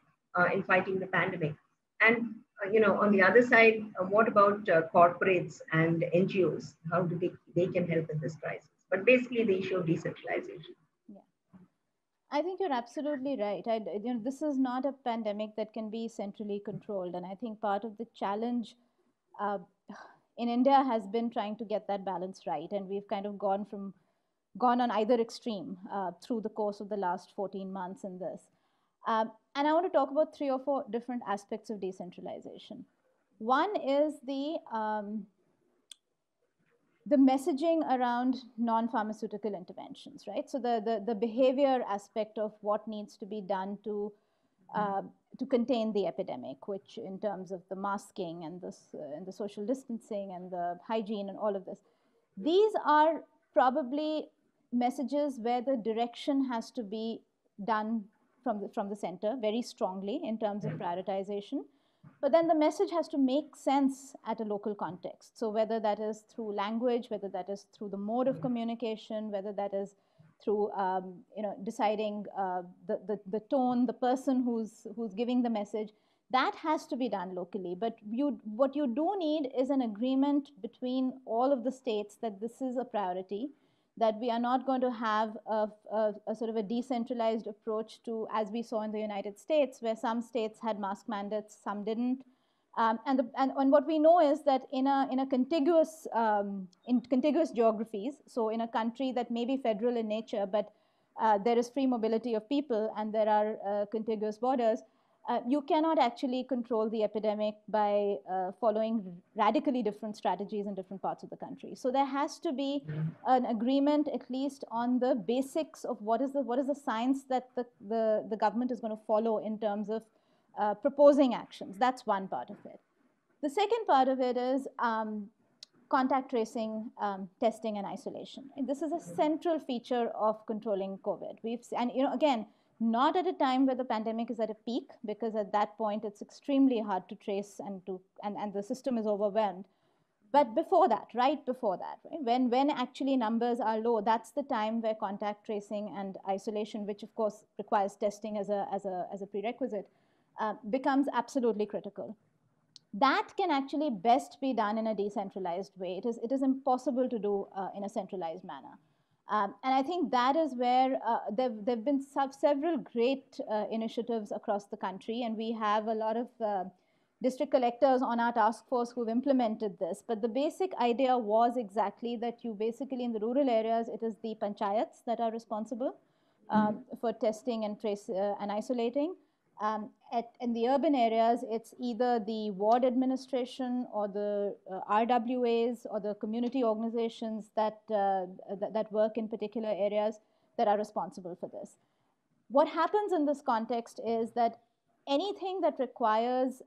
in fighting the pandemic. And, you know, on the other side, what about corporates and NGOs? How do they can help in this crisis? But basically the issue of decentralization. Yeah. I think you're absolutely right. You know, this is not a pandemic that can be centrally controlled. And I think part of the challenge in India has been trying to get that balance right, and we've kind of gone on either extreme through the course of the last 14 months in this. And I want to talk about 3 or 4 different aspects of decentralization. One is the messaging around non-pharmaceutical interventions, right? So the behavior aspect of what needs to be done to contain the epidemic, which in terms of the masking and the social distancing and the hygiene and all of this. These are probably messages where the direction has to be done from the center very strongly in terms of prioritization. But then the message has to make sense at a local context. So whether that is through language, whether that is through the mode of communication, whether that is through you know, deciding the tone, the person who's giving the message, that has to be done locally. But what you do need is an agreement between all of the states that this is a priority, that we are not going to have a sort of a decentralized approach to, as we saw in the United States, where some states had mask mandates, some didn't. And what we know is that in a contiguous contiguous geographies, so in a country that may be federal in nature, but there is free mobility of people and there are contiguous borders, you cannot actually control the epidemic by following radically different strategies in different parts of the country. So there has to be an agreement, at least on the basics of what is the science that the government is going to follow in terms of proposing actions. That's one part of it. The second part of it is contact tracing, testing, and isolation. And this is a central feature of controlling COVID. And you know, again, not at a time where the pandemic is at a peak, because at that point it's extremely hard to trace and the system is overwhelmed. But before that, right before that, right, when actually numbers are low, that's the time where contact tracing and isolation, which of course requires testing as a prerequisite, becomes absolutely critical. That can actually best be done in a decentralized way. It is impossible to do in a centralized manner. And I think that is where there have been several great initiatives across the country, and we have a lot of district collectors on our task force who've implemented this. But the basic idea was exactly that you basically, in the rural areas, it is the panchayats that are responsible for testing and trace and isolating. In the urban areas, it's either the ward administration or the RWAs or the community organizations that work in particular areas that are responsible for this. What happens in this context is that anything that requires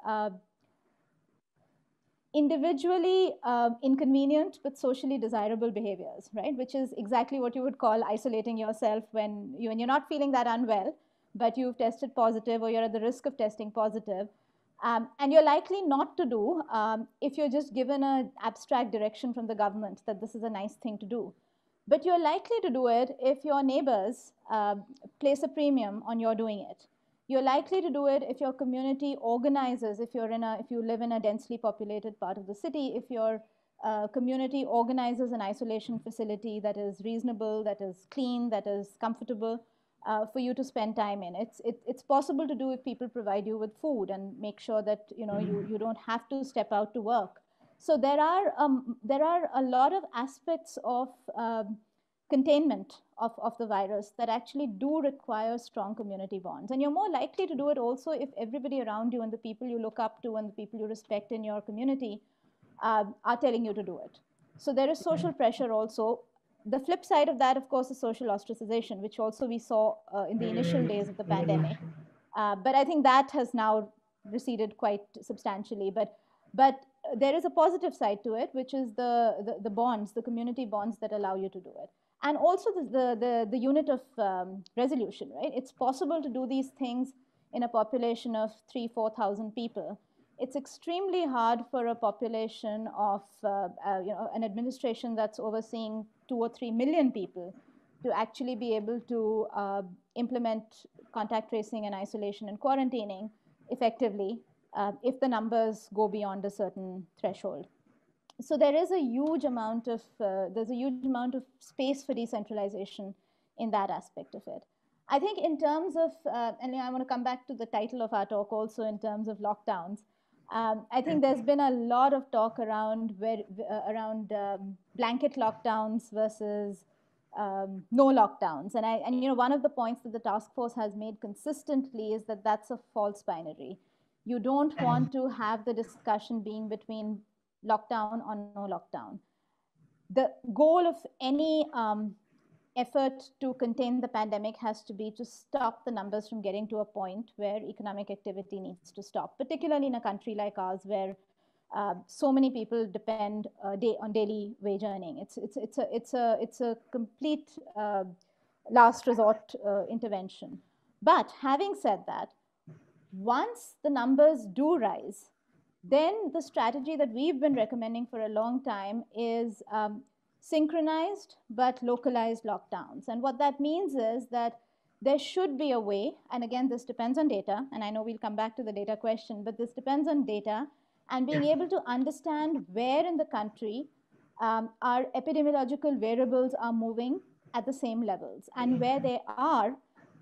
individually inconvenient but socially desirable behaviors, right, which is exactly what you would call isolating yourself when you're not feeling that unwell, but you've tested positive or you're at the risk of testing positive, and you're likely not to do if you're just given an abstract direction from the government that this is a nice thing to do. But you're likely to do it if your neighbors place a premium on your doing it. You're likely to do it if your community organizes, if you live in a densely populated part of the city, if your community organizes an isolation facility that is reasonable, that is clean, that is comfortable for you to spend time in. It's possible to do if people provide you with food and make sure that you don't have to step out to work. So there are a lot of aspects of containment of the virus that actually do require strong community bonds. And you're more likely to do it also if everybody around you and the people you look up to and the people you respect in your community are telling you to do it. So there is social pressure also. The flip side of that, of course, is social ostracization, which also we saw in the initial days of the pandemic. But I think that has now receded quite substantially. But there is a positive side to it, which is the bonds, the community bonds that allow you to do it. And also the unit of resolution, right? It's possible to do these things in a population of 3,000 to 4,000 people. It's extremely hard for a population of an administration that's overseeing 2 or 3 million people to actually be able to implement contact tracing and isolation and quarantining effectively if the numbers go beyond a certain threshold. So there is a huge amount of space for decentralization in that aspect of it. I think in terms of and I want to come back to the title of our talk also in terms of lockdowns. I think there's been a lot of talk around blanket lockdowns versus no lockdowns, and one of the points that the task force has made consistently is that that's a false binary. You don't want to have the discussion being between lockdown or no lockdown. The goal of any effort to contain the pandemic has to be to stop the numbers from getting to a point where economic activity needs to stop, particularly in a country like ours where so many people depend on daily wage earning. It's a complete last resort intervention. But having said that, once the numbers do rise, then the strategy that we've been recommending for a long time is synchronized but localized lockdowns. And what that means is that there should be a way, and again, this depends on data, and I know we'll come back to the data question, but this depends on data and being able to understand where in the country our epidemiological variables are moving at the same levels. And where they are,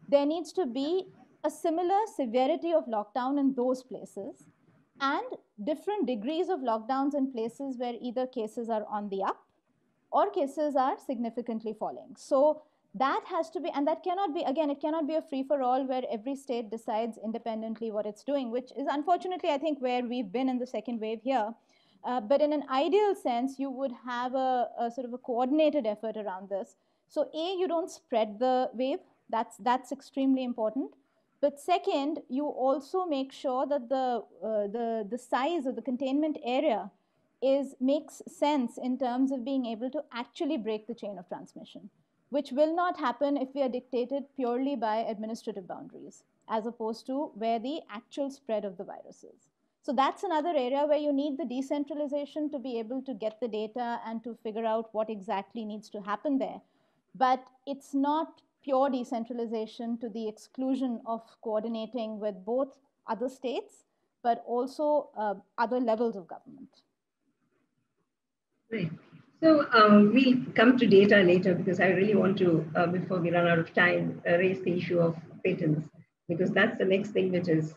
there needs to be a similar severity of lockdown in those places and different degrees of lockdowns in places where either cases are on the up or cases are significantly falling. So that has to be, and that cannot be, again, it cannot be a free-for-all where every state decides independently what it's doing, which is unfortunately, I think, where we've been in the second wave here. But in an ideal sense, you would have a sort of a coordinated effort around this. So A, you don't spread the wave. That's extremely important. But second, you also make sure that the size of the containment area makes sense in terms of being able to actually break the chain of transmission, which will not happen if we are dictated purely by administrative boundaries, as opposed to where the actual spread of the virus is. So that's another area where you need the decentralization to be able to get the data and to figure out what exactly needs to happen there. But it's not pure decentralization to the exclusion of coordinating with both other states, but also other levels of government. Great. So we'll come to data later because I really want to, before we run out of time, raise the issue of patents because that's the next thing which is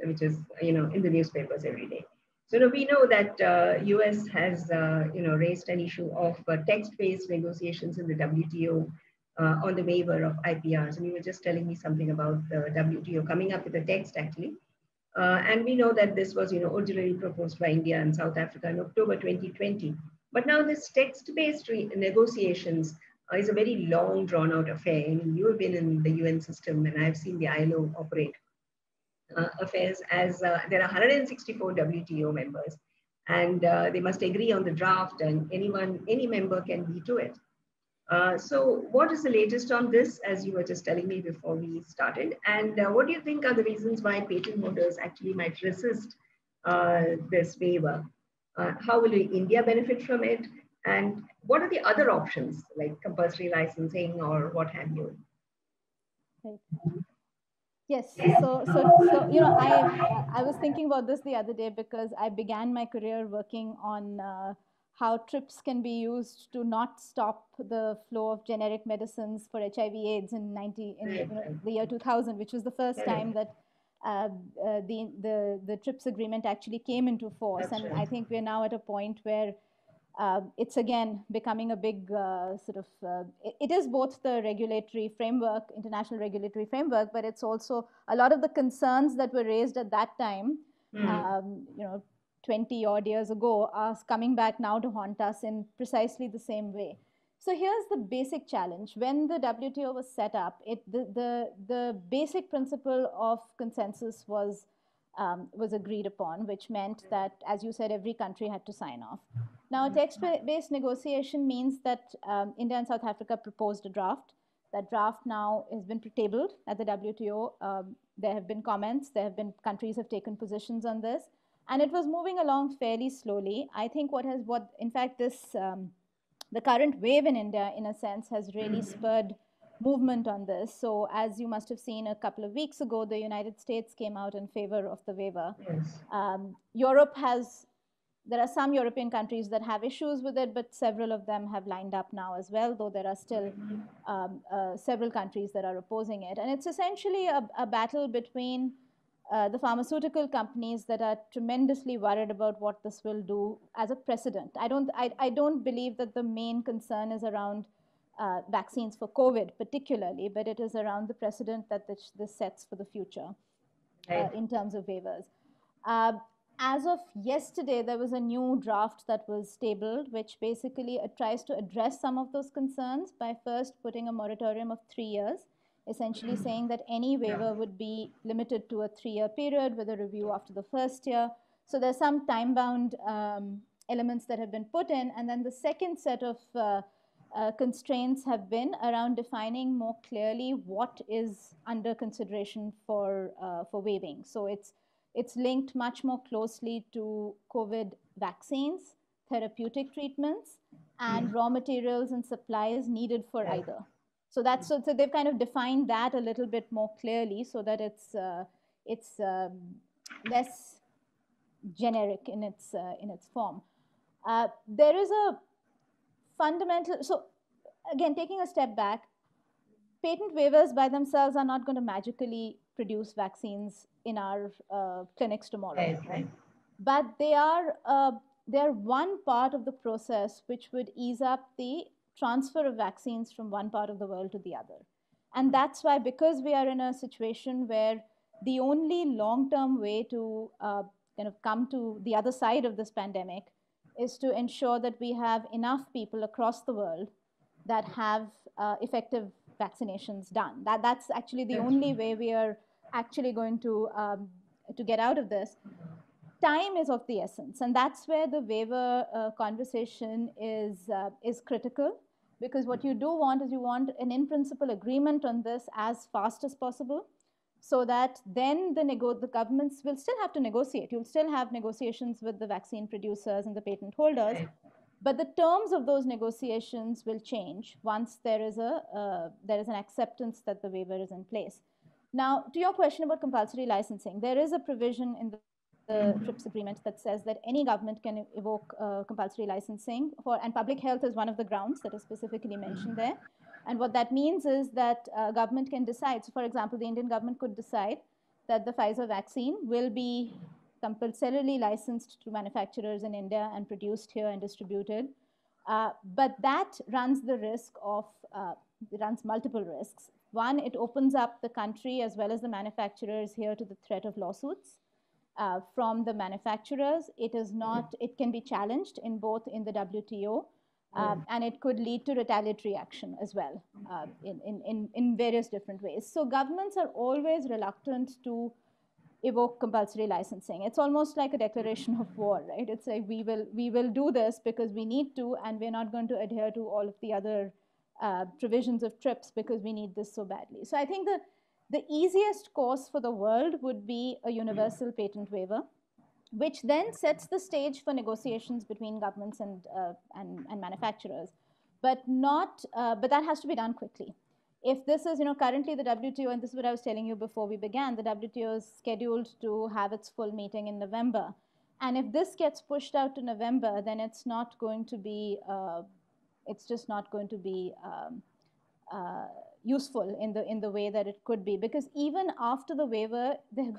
in the newspapers every day. So now we know that US has raised an issue of text-based negotiations in the WTO. On the waiver of IPRs. And you were just telling me something about the WTO coming up with a text actually. And we know that this was originally proposed by India and South Africa in October 2020. But now this text-based negotiations is a very long drawn out affair. I mean, you've been in the UN system and I've seen the ILO operate affairs as there are 164 WTO members and they must agree on the draft and any member can veto it. So what is the latest on this, as you were just telling me before we started? And what do you think are the reasons why patent holders actually might resist this waiver? How will India benefit from it? And what are the other options, like compulsory licensing or what have you? Yes, so I was thinking about this the other day because I began my career working on how TRIPS can be used to not stop the flow of generic medicines for HIV/AIDS in the year 2000, which was the first time that the TRIPS agreement actually came into force. And I think we're now at a point where it's again becoming a big it is both the regulatory framework, international regulatory framework, but it's also a lot of the concerns that were raised at that time, 20 odd years ago, are coming back now to haunt us in precisely the same way. So here's the basic challenge. When the WTO was set up, the basic principle of consensus was agreed upon, which meant that, as you said, every country had to sign off. Now, text-based negotiation means that India and South Africa proposed a draft. That draft now has been tabled at the WTO. There have been comments. Countries have taken positions on this. And it was moving along fairly slowly. I think the current wave in India, in a sense, has really spurred movement on this. So as you must have seen a couple of weeks ago, the United States came out in favor of the waiver. Yes. There are some European countries that have issues with it, but several of them have lined up now as well, though there are still several countries that are opposing it. And it's essentially a battle between the pharmaceutical companies that are tremendously worried about what this will do as a precedent. I don't believe that the main concern is around vaccines for COVID particularly, but it is around the precedent that this sets for the future in terms of waivers. As of yesterday, there was a new draft that was tabled, which basically tries to address some of those concerns by first putting a moratorium of 3 years, essentially saying that any waiver would be limited to a 3-year period with a review after the first year. So there's some time-bound elements that have been put in. And then the second set of constraints have been around defining more clearly what is under consideration for waiving. So it's linked much more closely to COVID vaccines, therapeutic treatments, and raw materials and supplies needed for either. So so they've kind of defined that a little bit more clearly so that it's less generic in its form. There is a fundamental, so again, taking a step back, patent waivers by themselves are not going to magically produce vaccines in our clinics tomorrow. But they are one part of the process which would ease up the transfer of vaccines from one part of the world to the other. And that's why, because we are in a situation where the only long-term way to kind of come to the other side of this pandemic is to ensure that we have enough people across the world that have effective vaccinations done. That's actually the only way we are actually going to get out of this. Time is of the essence, and that's where the waiver conversation is critical, because what you do want is you want an in-principle agreement on this as fast as possible, so that then the governments will still have to negotiate. You'll still have negotiations with the vaccine producers and the patent holders, but the terms of those negotiations will change once there is an acceptance that the waiver is in place. Now, to your question about compulsory licensing, there is a provision in the TRIPS agreement that says that any government can evoke compulsory licensing, and public health is one of the grounds that is specifically mentioned there. And what that means is that government can decide. So, for example, the Indian government could decide that the Pfizer vaccine will be compulsorily licensed to manufacturers in India and produced here and distributed. But that runs the risk of, runs multiple risks. One, it opens up the country as well as the manufacturers here to the threat of lawsuits. From the manufacturers, it can be challenged in both in the WTO, and it could lead to retaliatory action as well in various different ways. So governments are always reluctant to evoke compulsory licensing. It's almost like a declaration of war, right? It's like we will do this because we need to, and we're not going to adhere to all of the other provisions of TRIPS because we need this so badly. So I think the easiest course for the world would be a universal patent waiver, which then sets the stage for negotiations between governments and manufacturers. But that has to be done quickly. If this is, currently the WTO, and this is what I was telling you before we began, the WTO is scheduled to have its full meeting in November. And if this gets pushed out to November, then it's not going to be, it's just not going to be useful in the way that it could be, because even after the waiver, it's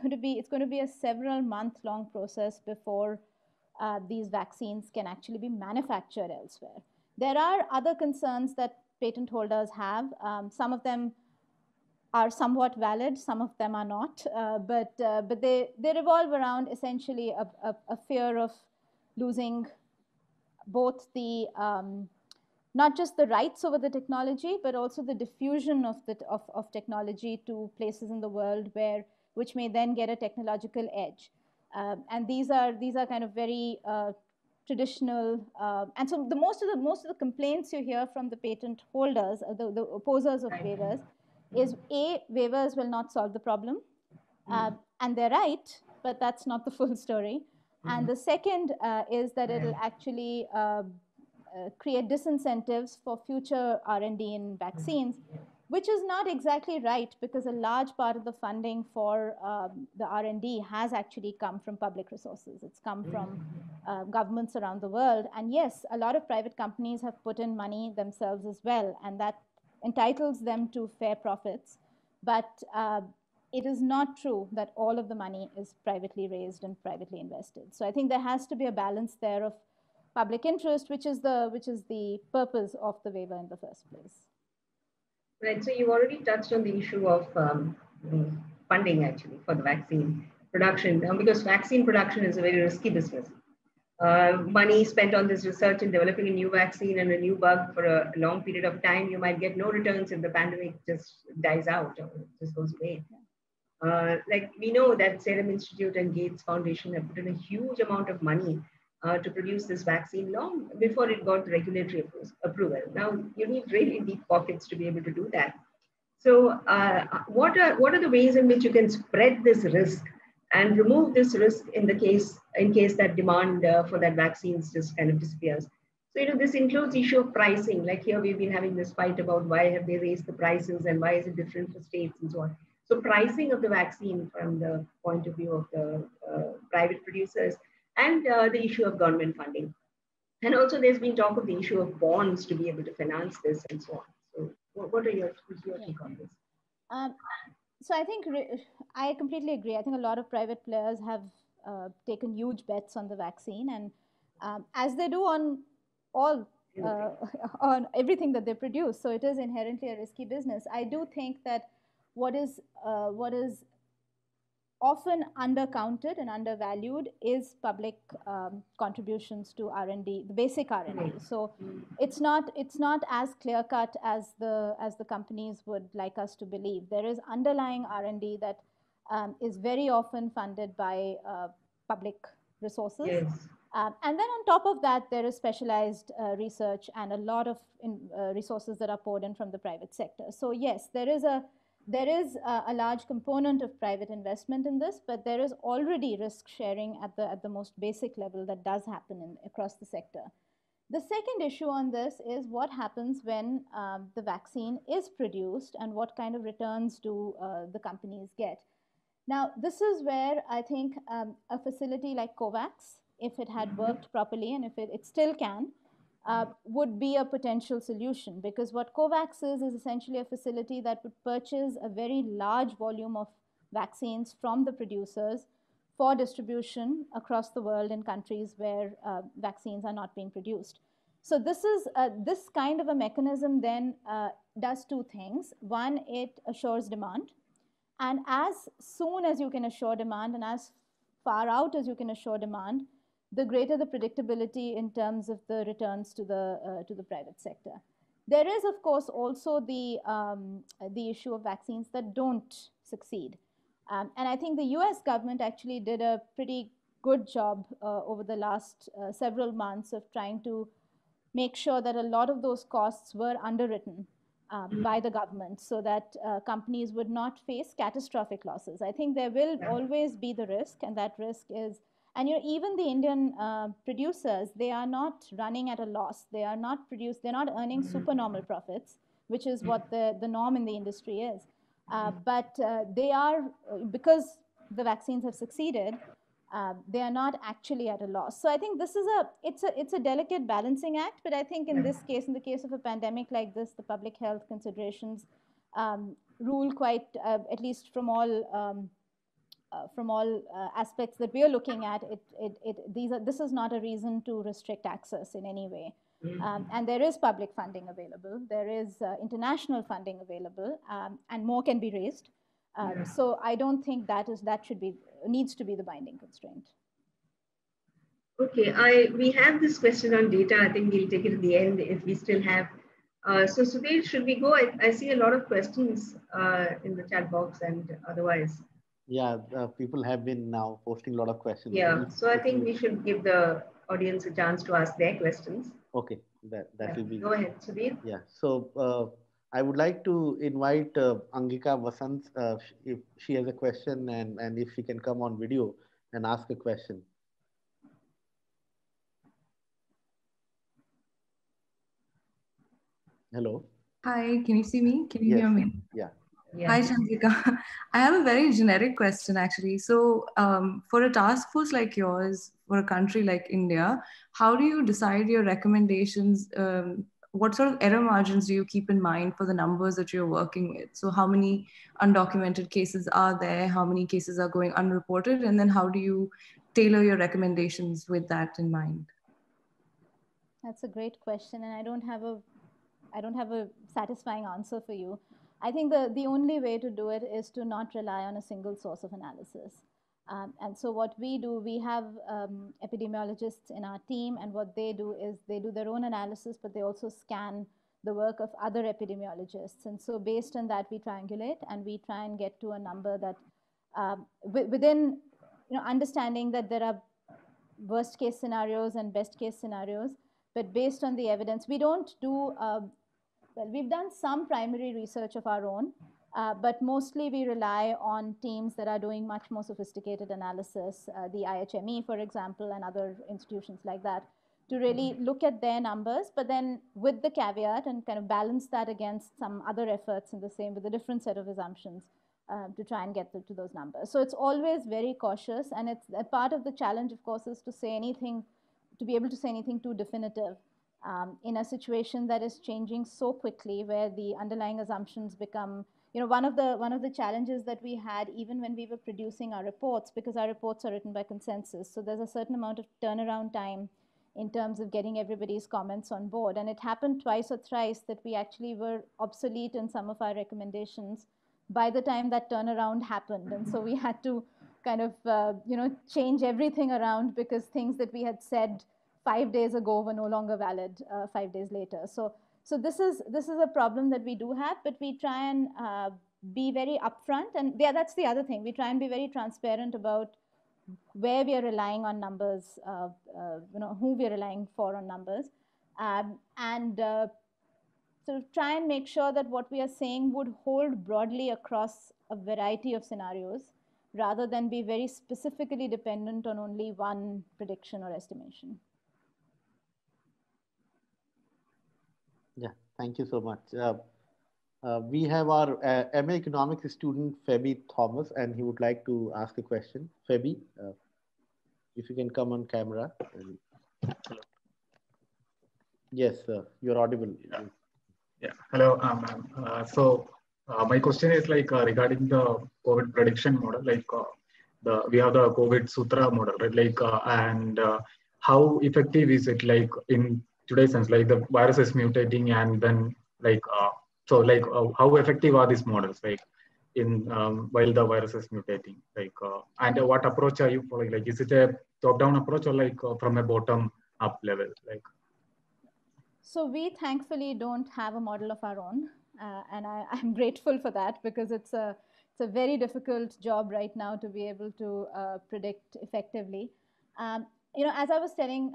going to be a several month long process before these vaccines can actually be manufactured elsewhere. There are other concerns that patent holders have. Some of them are somewhat valid, some of them are not, but they revolve around essentially a fear of losing both the not just the rights over the technology, but also the diffusion of technology to places in the world which may then get a technological edge. And these are kind of very traditional. And so most of the complaints you hear from the patent holders, the opposers of waivers, is A, waivers will not solve the problem, and they're right, but that's not the full story. And the second is that it'll actually create disincentives for future R&D in vaccines, which is not exactly right, because a large part of the funding for the R&D has actually come from public resources. It's come from governments around the world. And yes, a lot of private companies have put in money themselves as well, and that entitles them to fair profits. But it is not true that all of the money is privately raised and privately invested. So I think there has to be a balance there of public interest, which is the purpose of the waiver in the first place. Right, so you already touched on the issue of funding actually for the vaccine production, because vaccine production is a very risky business. Money spent on this research and developing a new vaccine and a new bug for a long period of time, you might get no returns if the pandemic just dies out or just goes away. Like we know that Serum Institute and Gates Foundation have put in a huge amount of money to produce this vaccine long before it got regulatory approval. Now, you need really deep pockets to be able to do that. So what are the ways in which you can spread this risk and remove this risk in case that demand for that vaccines just kind of disappears? So, you know, this includes issue of pricing. Like here, we've been having this fight about why have they raised the prices and why is it different for states and so on. So pricing of the vaccine from the point of view of the private producers, and the issue of government funding. And also there's been talk of the issue of bonds to be able to finance this and so on. So what are your take on this? So I think I completely agree. I think a lot of private players have taken huge bets on the vaccine, and as they do on all, on everything that they produce. So it is inherently a risky business. I do think that what is often undercounted and undervalued is public contributions to R&D, the basic R&D. So it's not as clear cut as the companies would like us to believe. There is underlying R&D that is very often funded by public resources. Yes. And then on top of that, there is specialized research and a lot of resources that are poured in from the private sector. So yes, there is a large component of private investment in this, but there is already risk sharing at the most basic level that does happen across the sector. The second issue on this is what happens when the vaccine is produced and what kind of returns do the companies get. Now, this is where I think a facility like COVAX, if it had worked properly, and if it still can, would be a potential solution, because what COVAX is essentially a facility that would purchase a very large volume of vaccines from the producers for distribution across the world in countries where vaccines are not being produced. So this kind of a mechanism then does two things. One, it assures demand, and as soon as you can assure demand and as far out as you can assure demand, the greater the predictability in terms of the returns to the private sector. There is, of course, also the issue of vaccines that don't succeed, and I think the U.S. government actually did a pretty good job over the last several months of trying to make sure that a lot of those costs were underwritten by the government, so that companies would not face catastrophic losses. I think there will always be the risk, and that risk is. And you know, even the Indian producers, they are not running at a loss. They are not produced. They're not earning supernormal profits, which is what the norm in the industry is. But they are, because the vaccines have succeeded, they are not actually at a loss. So I think this is it's a delicate balancing act, but I think in this case, in the case of a pandemic like this, the public health considerations rule quite, at least from all aspects that we are looking at, this is not a reason to restrict access in any way. And there is public funding available, there is international funding available, and more can be raised. So I don't think that needs to be the binding constraint. Okay, we have this question on data. I think we'll take it at the end if we still have. So Sudhir, should we go? I see a lot of questions in the chat box and otherwise. Yeah, people have been now posting a lot of questions. Yeah, so I think we should give the audience a chance to ask their questions. Okay, that will be. Go ahead, Sudhir. Yeah, so I would like to invite Angika Vasant if she has a question and if she can come on video and ask a question. Hello. Hi, can you see me? Can you hear me? Yeah. Yeah. Hi, Chandrika. I have a very generic question, actually. So for a task force like yours, for a country like India, how do you decide your recommendations? What sort of error margins do you keep in mind for the numbers that you're working with? So how many undocumented cases are there? How many cases are going unreported? And then how do you tailor your recommendations with that in mind? That's a great question. And I don't have a satisfying answer for you. I think the only way to do it is to not rely on a single source of analysis. And so what we do, we have epidemiologists in our team, and what they do is they do their own analysis, but they also scan the work of other epidemiologists. And so based on that, we triangulate and we try and get to a number that within, understanding that there are worst case scenarios and best case scenarios, but based on the evidence, we don't do, well, we've done some primary research of our own, but mostly we rely on teams that are doing much more sophisticated analysis, the IHME, for example, and other institutions like that, to really look at their numbers, but then with the caveat and kind of balance that against some other efforts in the same, with a different set of assumptions to try and get to those numbers. So it's always very cautious, and it's a part of the challenge, of course, is to say anything, to be able to say anything too definitive. In a situation that is changing so quickly, where the underlying assumptions become, one of the challenges that we had even when we were producing our reports, because our reports are written by consensus. So there's a certain amount of turnaround time in terms of getting everybody's comments on board. And it happened twice or thrice that we actually were obsolete in some of our recommendations by the time that turnaround happened. And so we had to kind of, change everything around because things that we had said 5 days ago were no longer valid 5 days later. So this is a problem that we do have, but we try and be very upfront. And yeah, that's the other thing. We try and be very transparent about where we are relying on numbers, who we are relying for on numbers, and sort of try and make sure that what we are saying would hold broadly across a variety of scenarios, rather than be very specifically dependent on only one prediction or estimation. Yeah, thank you so much. We have our MA Economics student, Feby Thomas, and he would like to ask a question. Feby, if you can come on camera. Hello. Yes, you're audible. Yeah, hello. So my question is regarding the COVID prediction model, we have the COVID Sutra model, right? And how effective is it in today's sense, the virus is mutating, and then how effective are these models while the virus is mutating, and what approach are you following? Is it a top-down approach or from a bottom-up level? So we thankfully don't have a model of our own, and I'm grateful for that, because it's a very difficult job right now to be able to predict effectively. As I was saying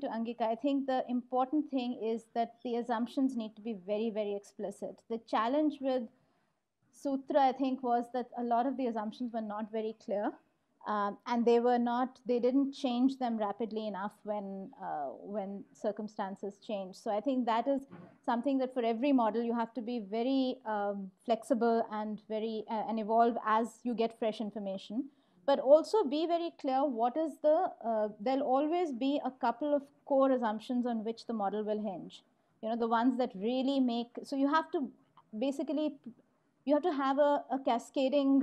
to Angika, I think the important thing is that the assumptions need to be very, very explicit. The challenge with Sutra, I think, was that a lot of the assumptions were not very clear, and they didn't change them rapidly enough when circumstances change. So I think that is something that for every model you have to be very flexible and evolve as you get fresh information. But also be very clear what is the, there'll always be a couple of core assumptions on which the model will hinge. You know, the ones that really make, so you have to basically, you have to have a cascading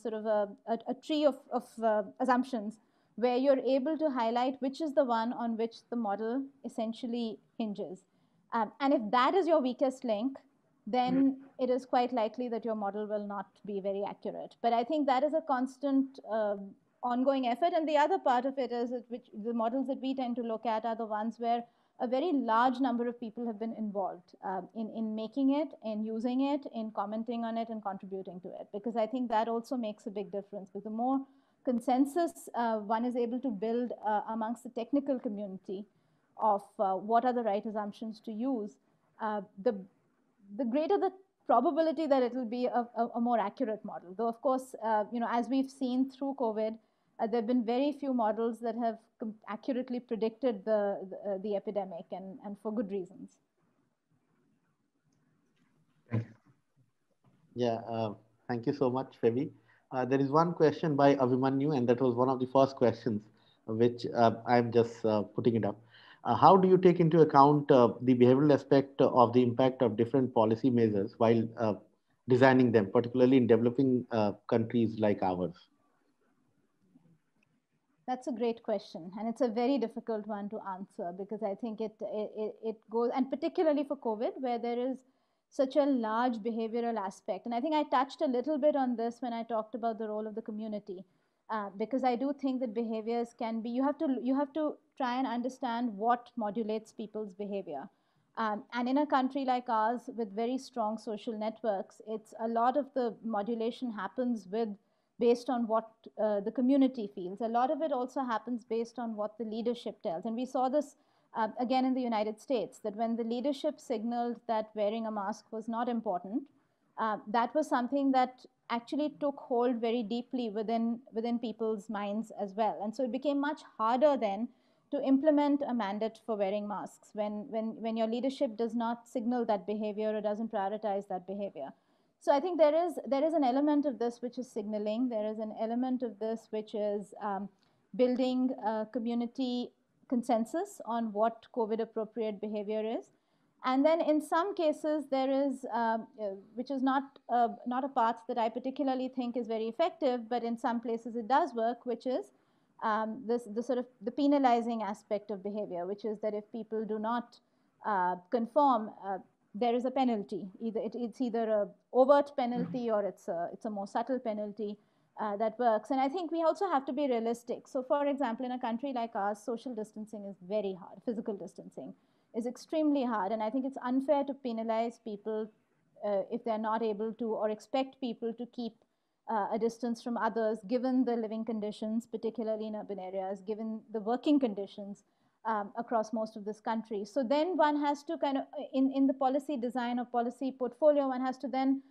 sort of a tree of assumptions where you're able to highlight which is the one on which the model essentially hinges. And if that is your weakest link, then it is quite likely that your model will not be very accurate. But I think that is a constant ongoing effort. And the other part of it is that the models that we tend to look at are the ones where a very large number of people have been involved in making it, in using it, in commenting on it, and contributing to it. Because I think that also makes a big difference. Because the more consensus one is able to build amongst the technical community of what are the right assumptions to use, the greater the probability that it will be a more accurate model. Though, of course, you know, as we've seen through COVID, there have been very few models that have accurately predicted the epidemic, and for good reasons. Thank you. Yeah, thank you so much, Fevi. There is one question by Abhimanyu, and that was one of the first questions, which I'm just putting it up. How do you take into account the behavioral aspect of the impact of different policy measures while designing them, particularly in developing countries like ours? That's a great question, and it's a very difficult one to answer, because I think it goes, and particularly for COVID, where there is such a large behavioral aspect. And I think I touched a little bit on this when I talked about the role of the community. Because I do think that behaviors can be, you have to try and understand what modulates people's behavior. And in a country like ours with very strong social networks, it's a lot of the modulation happens based on what the community feels. A lot of it also happens based on what the leadership tells. And we saw this again in the United States, that when the leadership signaled that wearing a mask was not important, that was something that actually took hold very deeply within people's minds as well. And so it became much harder then to implement a mandate for wearing masks when your leadership does not signal that behavior or doesn't prioritize that behavior. So I think there is an element of this which is signaling. There is an element of this which is building a community consensus on what COVID-appropriate behavior is. And then in some cases, there is, which is not a path that I particularly think is very effective, but in some places it does work, which is the sort of the penalizing aspect of behavior, which is that if people do not conform, there is a penalty. It's either an overt penalty or it's a more subtle penalty that works. And I think we also have to be realistic. So for example, in a country like ours, social distancing is very hard, physical distancing is extremely hard, and I think it's unfair to penalize people if they're not able to, or expect people to keep a distance from others, given the living conditions, particularly in urban areas, given the working conditions across most of this country. So then one has to kind of, in the policy design or policy portfolio, one has to then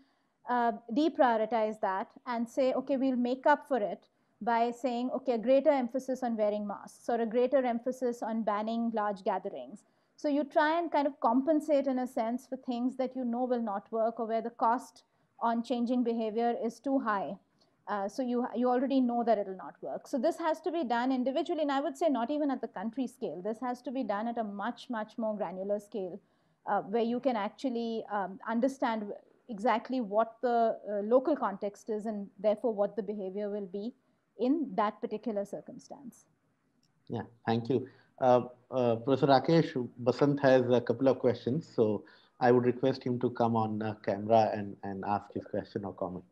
deprioritize that and say, okay, we'll make up for it by saying, okay, a greater emphasis on wearing masks or a greater emphasis on banning large gatherings. So you try and kind of compensate in a sense for things that you know will not work, or where the cost on changing behavior is too high. So you already know that it will not work. So this has to be done individually, and I would say not even at the country scale. This has to be done at a much, much more granular scale where you can actually understand exactly what the local context is, and therefore what the behavior will be in that particular circumstance. Yeah, thank you. Professor Rakesh, Basant has a couple of questions, so I would request him to come on camera and ask his question or comment.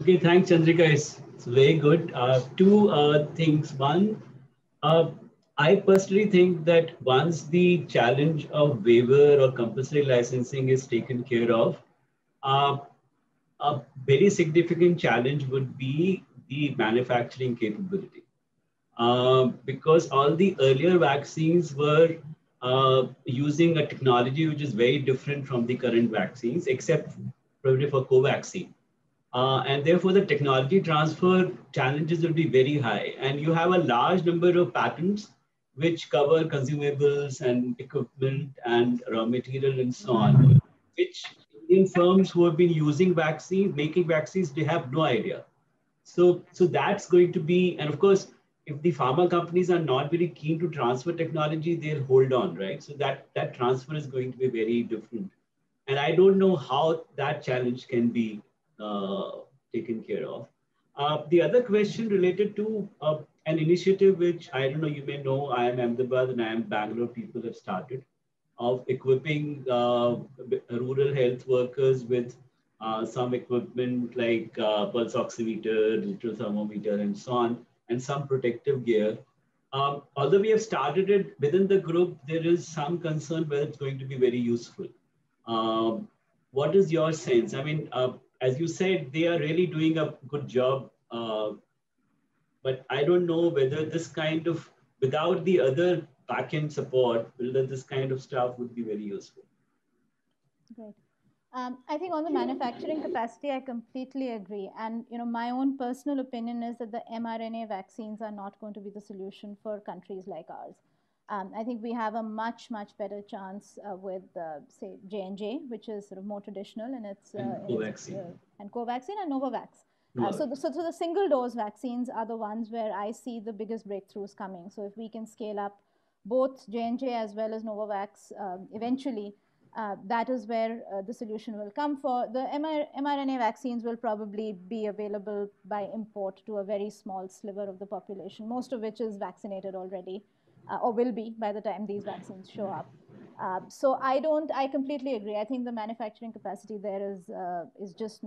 Okay, thanks, Chandrika. It's very good. Two things. One, I personally think that once the challenge of waiver or compulsory licensing is taken care of, a very significant challenge would be the manufacturing capability. Because all the earlier vaccines were using a technology which is very different from the current vaccines, except probably for Covaxin. And therefore, the technology transfer challenges will be very high. And you have a large number of patents which cover consumables and equipment and raw material and so on, which in firms who have been using vaccines, making vaccines, they have no idea. So that's going to be, and of course, if the pharma companies are not very keen to transfer technology, they'll hold on, right? So that transfer is going to be very different. And I don't know how that challenge can be taken care of. The other question related to an initiative, which I don't know, you may know, I am Ahmedabad and I am Bangalore, people have started, of equipping rural health workers with some equipment like pulse oximeter, digital thermometer, and so on, and some protective gear. Although we have started it within the group, there is some concern whether it's going to be very useful. What is your sense? I mean, as you said, they are really doing a good job, but I don't know whether this kind of, without the other back-end support, whether this kind of stuff would be very useful. Great. I think on the manufacturing capacity, I completely agree. And you know, my own personal opinion is that the mRNA vaccines are not going to be the solution for countries like ours. I think we have a much, much better chance with, say, J&J, which is sort of more traditional, and it's Covaxin and Novavax. So the single-dose vaccines are the ones where I see the biggest breakthroughs coming. So if we can scale up both J&J as well as Novavax eventually, that is where the solution will come for. The mRNA vaccines will probably be available by import to a very small sliver of the population, most of which is vaccinated already, or will be by the time these vaccines show up. So I completely agree. I think the manufacturing capacity there is just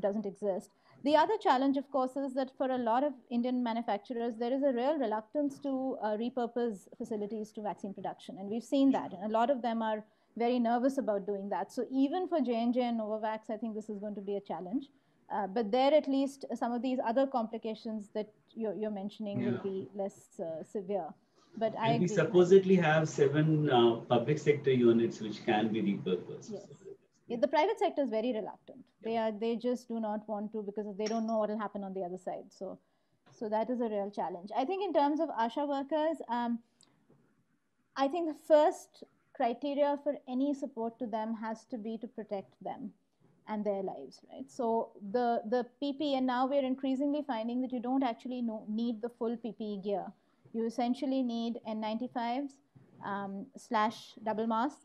doesn't exist. The other challenge, of course, is that for a lot of Indian manufacturers, there is a real reluctance to repurpose facilities to vaccine production. And we've seen that, and a lot of them are very nervous about doing that. So even for J&J and Novavax, I think this is going to be a challenge. But there, at least, some of these other complications that you're mentioning will be less severe. But we supposedly have 7 public sector units which can be repurposed. Yes. Yeah, the private sector is very reluctant. Yeah. They just do not want to, because they don't know what will happen on the other side. So that is a real challenge. I think in terms of ASHA workers, I think the first criteria for any support to them has to be to protect them and their lives, right? So the PPE, and now we're increasingly finding that you don't actually need the full PPE gear. You essentially need N95s, /double masks,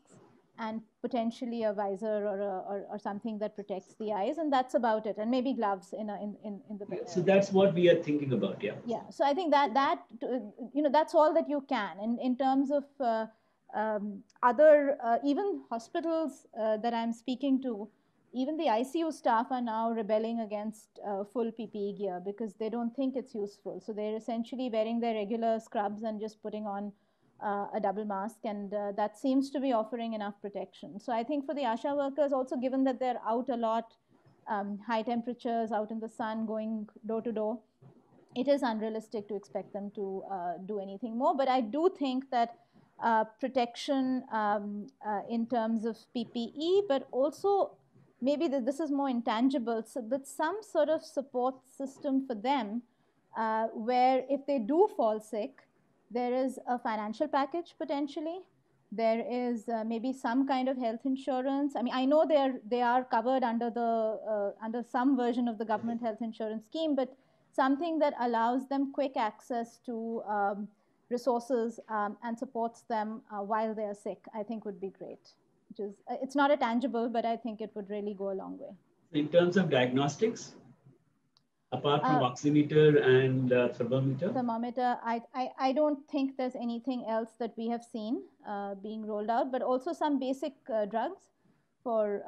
and potentially a visor or something that protects the eyes, and that's about it, and maybe gloves in the bed. So that's what we are thinking about, yeah. Yeah, so I think that you know, that's all that you can. And in terms of other, even hospitals that I'm speaking to, even the ICU staff are now rebelling against full PPE gear because they don't think it's useful. So they're essentially wearing their regular scrubs and just putting on a double mask, and that seems to be offering enough protection. So I think for the ASHA workers also, given that they're out a lot, high temperatures, out in the sun, going door to door, it is unrealistic to expect them to do anything more. But I do think that protection in terms of PPE, but also maybe this is more intangible, so, but some sort of support system for them where if they do fall sick, there is a financial package potentially. There is maybe some kind of health insurance. I mean, I know they are covered under the under some version of the government health insurance scheme, but something that allows them quick access to resources and supports them while they are sick, I think would be great. Which is, it's not a tangible, but I think it would really go a long way. In terms of diagnostics, apart from oximeter and thermometer? Thermometer, I don't think there's anything else that we have seen being rolled out, but also some basic drugs for,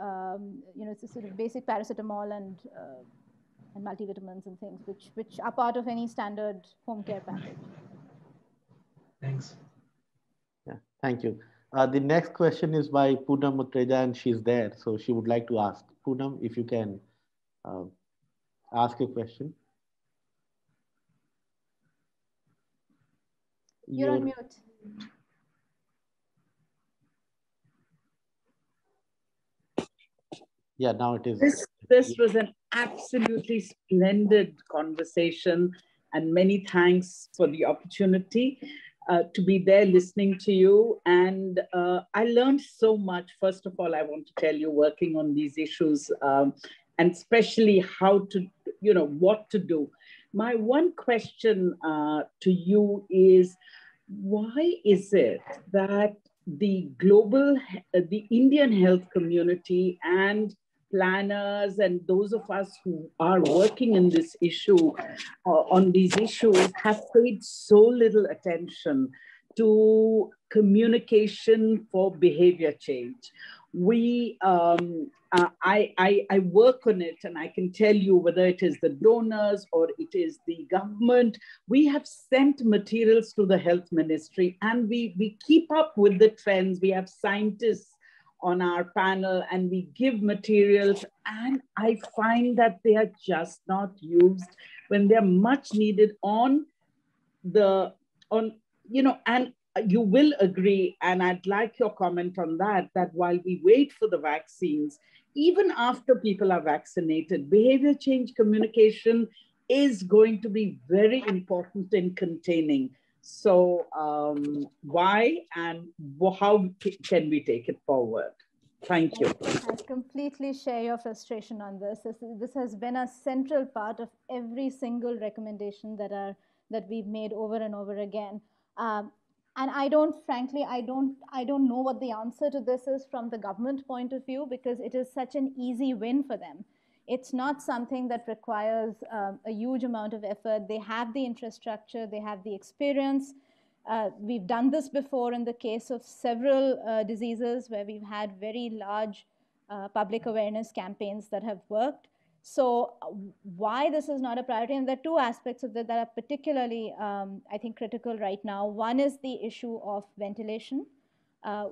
you know, it's sort of basic paracetamol and multivitamins and things, which are part of any standard home care package. Thanks. Yeah, thank you. The next question is by Poonam Mutreja, and she's there, so she would like to ask. Poonam, if you can ask a question. You're on mute. Yeah, now it is. This was an absolutely splendid conversation, and many thanks for the opportunity. To be there listening to you. And I learned so much. First of all, I want to tell you, working on these issues and especially how to, you know, what to do. My one question to you is, why is it that the global, the Indian health community and planners and those of us who are working in this issue, on these issues, have paid so little attention to communication for behavior change? We, I work on it, and I can tell you whether it is the donors or it is the government, we have sent materials to the health ministry, and we keep up with the trends. We have scientists on our panel and we give materials, and I find that they are just not used when they're much needed on the, on, you know, and you will agree, and I'd like your comment on that, that while we wait for the vaccines, even after people are vaccinated, behavior change communication is going to be very important in containing. So why and how can we take it forward? Thank you. I completely share your frustration on this. This has been a central part of every single recommendation that we've made over and over again. And I don't, frankly, I don't know what the answer to this is from the government point of view, because it is such an easy win for them. It's not something that requires a huge amount of effort. They have the infrastructure, they have the experience. We've done this before in the case of several diseases where we've had very large public awareness campaigns that have worked. So why this is not a priority, and there are two aspects of that that are particularly, I think, critical right now. One is the issue of ventilation,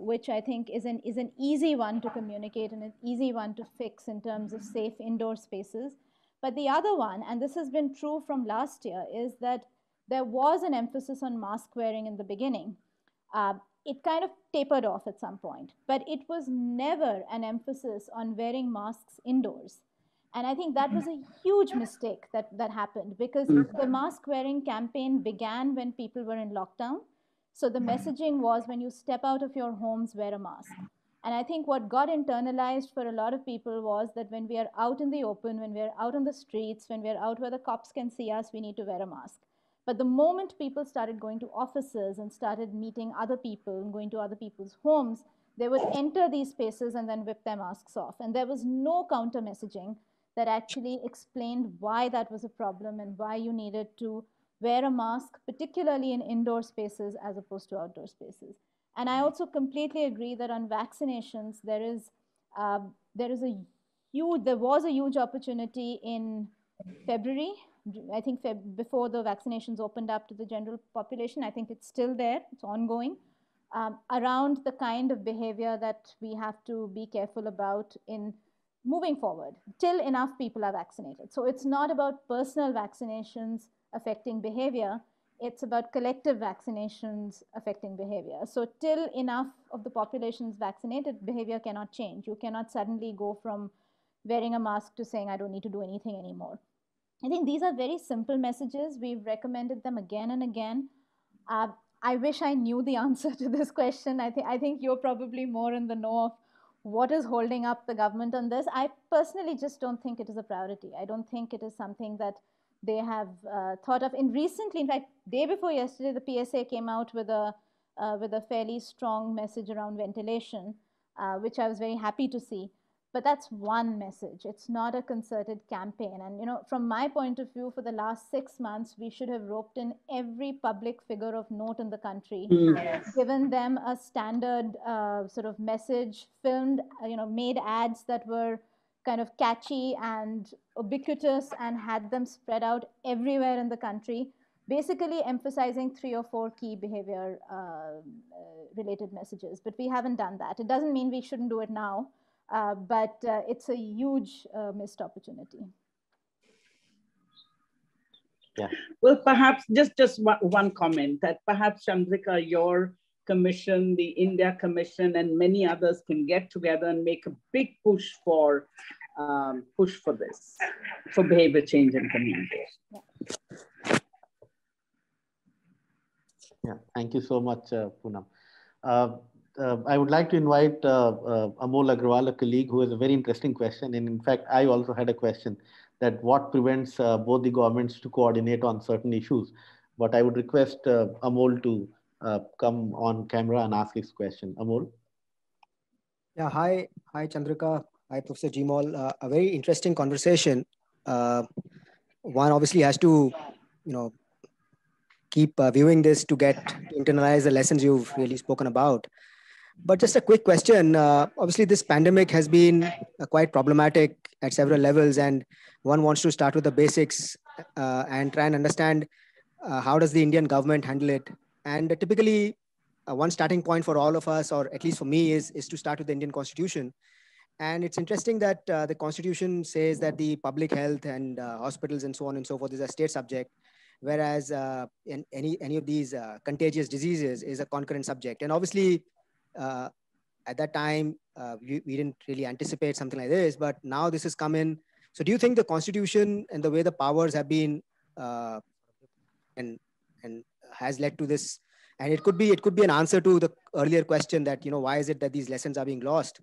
which I think is an easy one to communicate and an easy one to fix in terms of safe indoor spaces. But the other one, and this has been true from last year, is that there was an emphasis on mask wearing in the beginning. It kind of tapered off at some point, but it was never an emphasis on wearing masks indoors. And I think that was a huge mistake that happened, because the mask wearing campaign began when people were in lockdown. So the messaging was, when you step out of your homes, wear a mask. And I think what got internalized for a lot of people was that when we are out in the open, when we're out on the streets, when we're out where the cops can see us, we need to wear a mask. But the moment people started going to offices and started meeting other people and going to other people's homes, they would enter these spaces and then whip their masks off. And there was no counter messaging that actually explained why that was a problem and why you needed to wear a mask, particularly in indoor spaces as opposed to outdoor spaces. And I also completely agree that on vaccinations, there was a huge opportunity in February. I think before the vaccinations opened up to the general population, I think it's still there, it's ongoing, around the kind of behavior that we have to be careful about in moving forward, till enough people are vaccinated. So it's not about personal vaccinations affecting behavior, it's about collective vaccinations affecting behavior. So till enough of the population is vaccinated, behavior cannot change. You cannot suddenly go from wearing a mask to saying, I don't need to do anything anymore. I think these are very simple messages. We've recommended them again and again. I wish I knew the answer to this question. I think you're probably more in the know of what is holding up the government on this. I personally just don't think it is a priority. I don't think it is something that they have thought of. And recently, in fact, day before yesterday, the PSA came out with a fairly strong message around ventilation, which I was very happy to see. But that's one message. It's not a concerted campaign. And you know, from my point of view, for the last 6 months, we should have roped in every public figure of note in the country, yes, given them a standard sort of message, filmed, you know, made ads that were kind of catchy and ubiquitous, and had them spread out everywhere in the country, basically emphasizing 3 or 4 key behavior related messages. But we haven't done that. It doesn't mean we shouldn't do it now. But it's a huge missed opportunity. Yeah. Well, perhaps just one comment, that perhaps, Chandrika, your commission, the India Commission, and many others can get together and make a big push for this, for behavior change and communication. Yeah. Yeah. Thank you so much, Poonam. I would like to invite Amol Agrawal, a colleague who has a very interesting question. And in fact, I also had a question that what prevents both the governments to coordinate on certain issues. But I would request Amol to come on camera and ask his question. Amol? Yeah, hi Chandrika, hi Professor Jeemol. A very interesting conversation. One obviously has to, keep viewing this to internalize the lessons you've really spoken about. But just a quick question. Obviously, this pandemic has been quite problematic at several levels, and one wants to start with the basics and try and understand how does the Indian government handle it. And typically, one starting point for all of us, or at least for me, is to start with the Indian Constitution. And it's interesting that the Constitution says that the public health and hospitals and so on and so forth is a state subject, whereas any of these contagious diseases is a concurrent subject. And obviously, at that time, we didn't really anticipate something like this, but now this has come in. So do you think the Constitution and the way the powers have been and has led to this? And it could be an answer to the earlier question that, why is it that these lessons are being lost?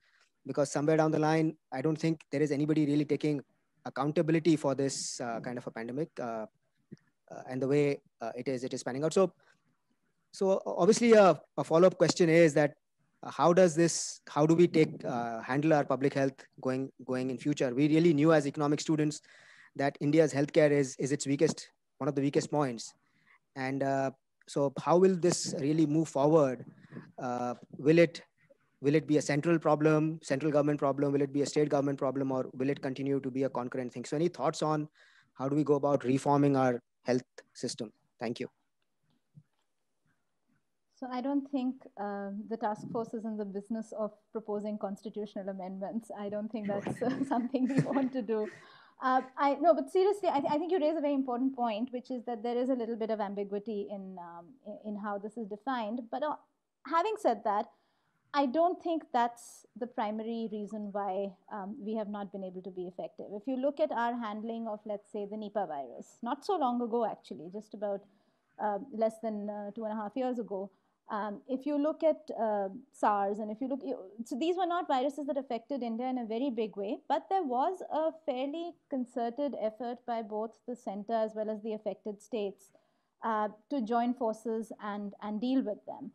Because somewhere down the line, I don't think there is anybody really taking accountability for this kind of a pandemic. And the way it is panning out. So obviously a follow-up question is that how do we handle our public health going in future? We really knew as economic students that India's healthcare is its weakest, one of the weakest points. And so how will this really move forward? Will it be a central problem, central government problem? Will it be a state government problem, or will it continue to be a concurrent thing? So any thoughts on how do we go about reforming our health system? Thank you. So I don't think the task force is in the business of proposing constitutional amendments. I don't think that's something we want to do. But seriously, I think you raise a very important point, which is that there is a little bit of ambiguity in how this is defined. But having said that, I don't think that's the primary reason why we have not been able to be effective. If you look at our handling of, let's say, the Nipah virus, not so long ago, actually, just about less than 2.5 years ago, if you look at SARS, and if you look, so these were not viruses that affected India in a very big way, but there was a fairly concerted effort by both the center as well as the affected states to join forces and deal with them.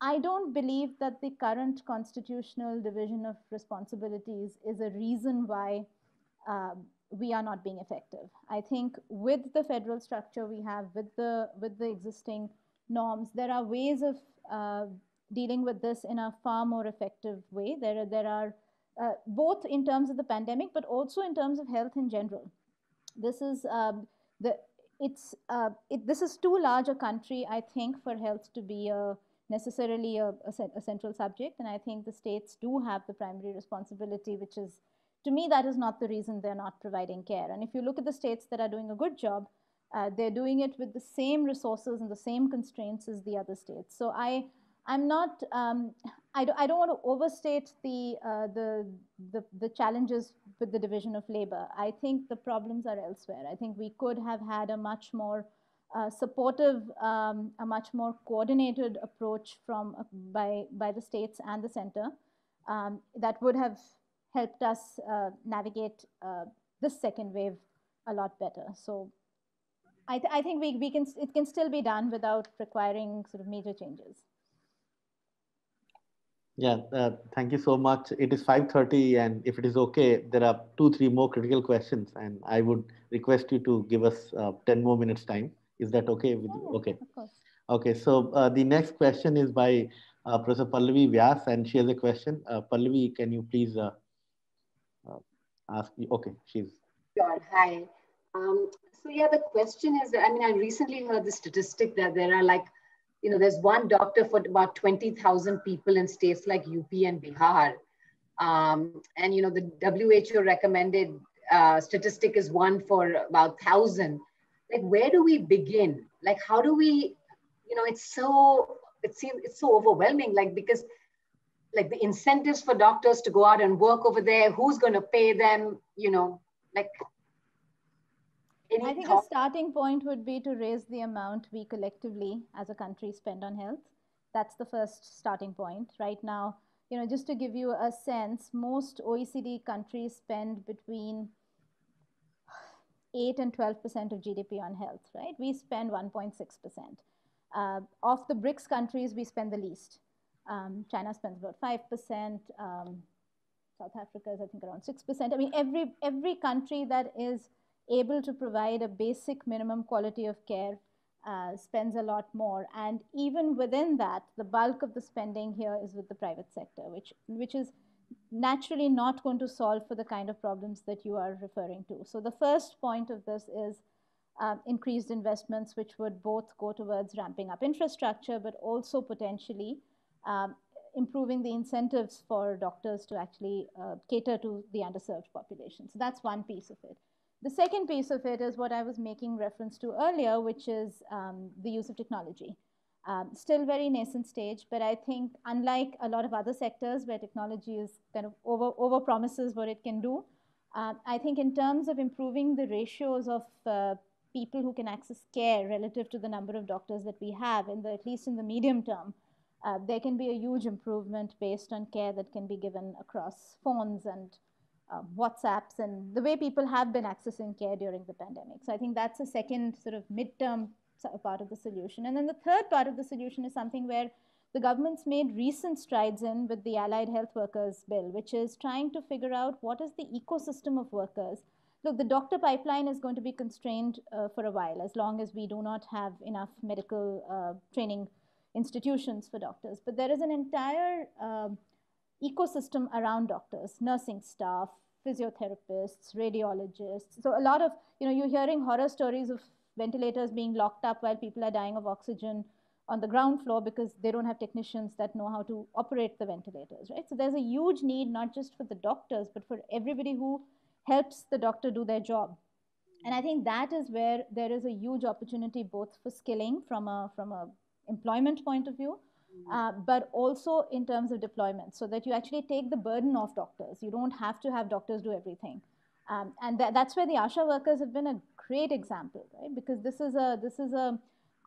I don't believe that the current constitutional division of responsibilities is a reason why we are not being effective. I think with the federal structure we have, with the existing norms, there are ways of dealing with this in a far more effective way. There are both in terms of the pandemic, but also in terms of health in general. This is this is too large a country, I think, for health to be necessarily a central subject, and I think the states do have the primary responsibility, which is, to me, that is not the reason they're not providing care. And if you look at the states that are doing a good job, they're doing it with the same resources and the same constraints as the other states. So I don't want to overstate the challenges with the division of labor. I think the problems are elsewhere. I think we could have had a much more supportive, a much more coordinated approach from by the states and the center that would have helped us navigate this second wave a lot better. So I think it can still be done without requiring sort of major changes. Yeah, thank you so much. It is 5:30, and if it is okay, there are 2-3 more critical questions, and I would request you to give us 10 more minutes time. Is that okay with you? Okay. Of course. Okay. So the next question is by Professor Pallavi Vyas, and she has a question. Pallavi, can you please ask? Okay, she's. Sure. Hi. So yeah, the question is. I mean, I recently heard the statistic that there are like, there's one doctor for about 20,000 people in states like UP and Bihar, and the WHO recommended statistic is one for about 1,000. Like, where do we begin? Like, how do we, it seems so overwhelming. Like, because like the incentives for doctors to go out and work over there, who's going to pay them? I think a starting point would be to raise the amount we collectively as a country spend on health. That's the first starting point. Right now, you know, just to give you a sense, most OECD countries spend between 8 and 12% of GDP on health, right? We spend 1.6%. Of the BRICS countries, we spend the least. China spends about 5%. South Africa is, I think, around 6%. I mean, every country that is able to provide a basic minimum quality of care spends a lot more. And even within that, the bulk of the spending here is with the private sector, which is naturally not going to solve for the kind of problems that you are referring to. So the first point of this is increased investments, which would both go towards ramping up infrastructure, but also potentially improving the incentives for doctors to actually cater to the underserved population. So that's one piece of it. The second piece of it is what I was making reference to earlier, which is the use of technology. Still very nascent stage, but I think unlike a lot of other sectors where technology is kind of over-promises what it can do, I think in terms of improving the ratios of people who can access care relative to the number of doctors that we have, at least in the medium term, there can be a huge improvement based on care that can be given across phones and WhatsApps and the way people have been accessing care during the pandemic. So I think that's a second sort of midterm part of the solution. And then the third part of the solution is something where the government's made recent strides in with the Allied Health Workers Bill, which is trying to figure out what is the ecosystem of workers. Look, the doctor pipeline is going to be constrained for a while, as long as we do not have enough medical training institutions for doctors. But there is an entire ecosystem around doctors, nursing staff, physiotherapists, radiologists. So a lot of, you know, you're hearing horror stories of ventilators being locked up while people are dying of oxygen on the ground floor because they don't have technicians that know how to operate the ventilators, right? So there's a huge need, not just for the doctors, but for everybody who helps the doctor do their job. And I think that is where there is a huge opportunity both for skilling from a employment point of view, but also in terms of deployment, so that you actually take the burden off doctors. You don't have to have doctors do everything. And that's where the ASHA workers have been a great example, right? Because this is an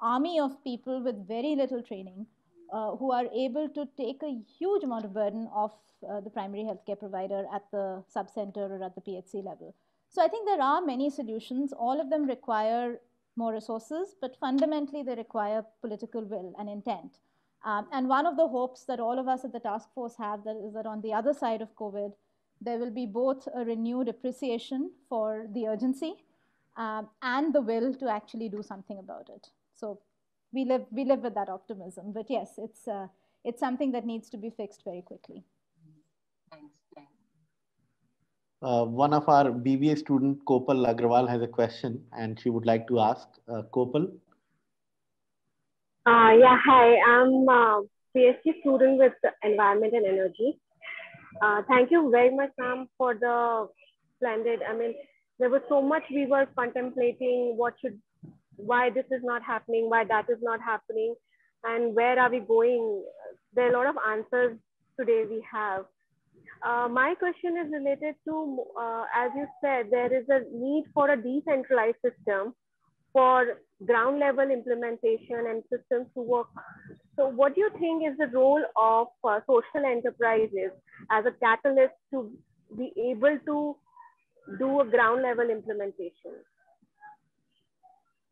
army of people with very little training who are able to take a huge amount of burden off the primary healthcare provider at the subcenter or at the PHC level. So I think there are many solutions. All of them require more resources, but fundamentally they require political will and intent. And one of the hopes that all of us at the task force have is that on the other side of COVID, there will be both a renewed appreciation for the urgency and the will to actually do something about it. So we live with that optimism. But yes, it's something that needs to be fixed very quickly. Thanks. One of our BBA student, Kopal Agrawal, has a question, and she would like to ask. Kopal? Yeah, hi. I'm a PhD student with Environment and Energy. Thank you very much, ma'am, for the splendid. I mean, there was so much we were contemplating. Why this is not happening? Why that is not happening? And where are we going? There are a lot of answers today we have. My question is related to, as you said, there is a need for a decentralized system for ground level implementation and systems to work. So what do you think is the role of social enterprises as a catalyst to be able to do a ground level implementation?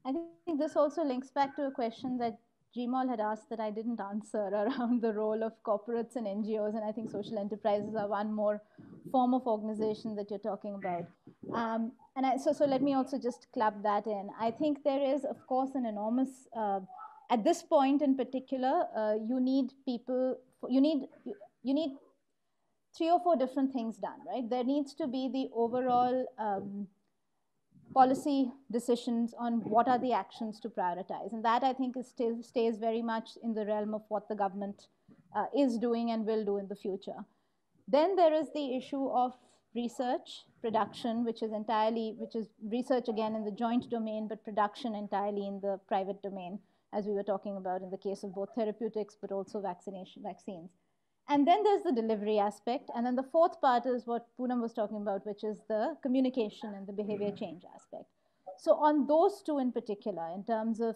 I think this also links back to a question that Jeemol had asked that I didn't answer around the role of corporates and NGOs, and I think social enterprises are one more form of organization that you're talking about. So let me also just club that in. I think there is, of course, an enormous, at this point in particular, you need 3 or 4 different things done, right? There needs to be the overall policy decisions on what are the actions to prioritize. And that, I think, is still stays very much in the realm of what the government is doing and will do in the future. Then there is the issue of research, production, which is research again in the joint domain, but production entirely in the private domain, as we were talking about in the case of both therapeutics, but also vaccines. And then there's the delivery aspect. And then the fourth part is what Poonam was talking about, which is the communication and the behavior change aspect. So on those two in particular, in terms of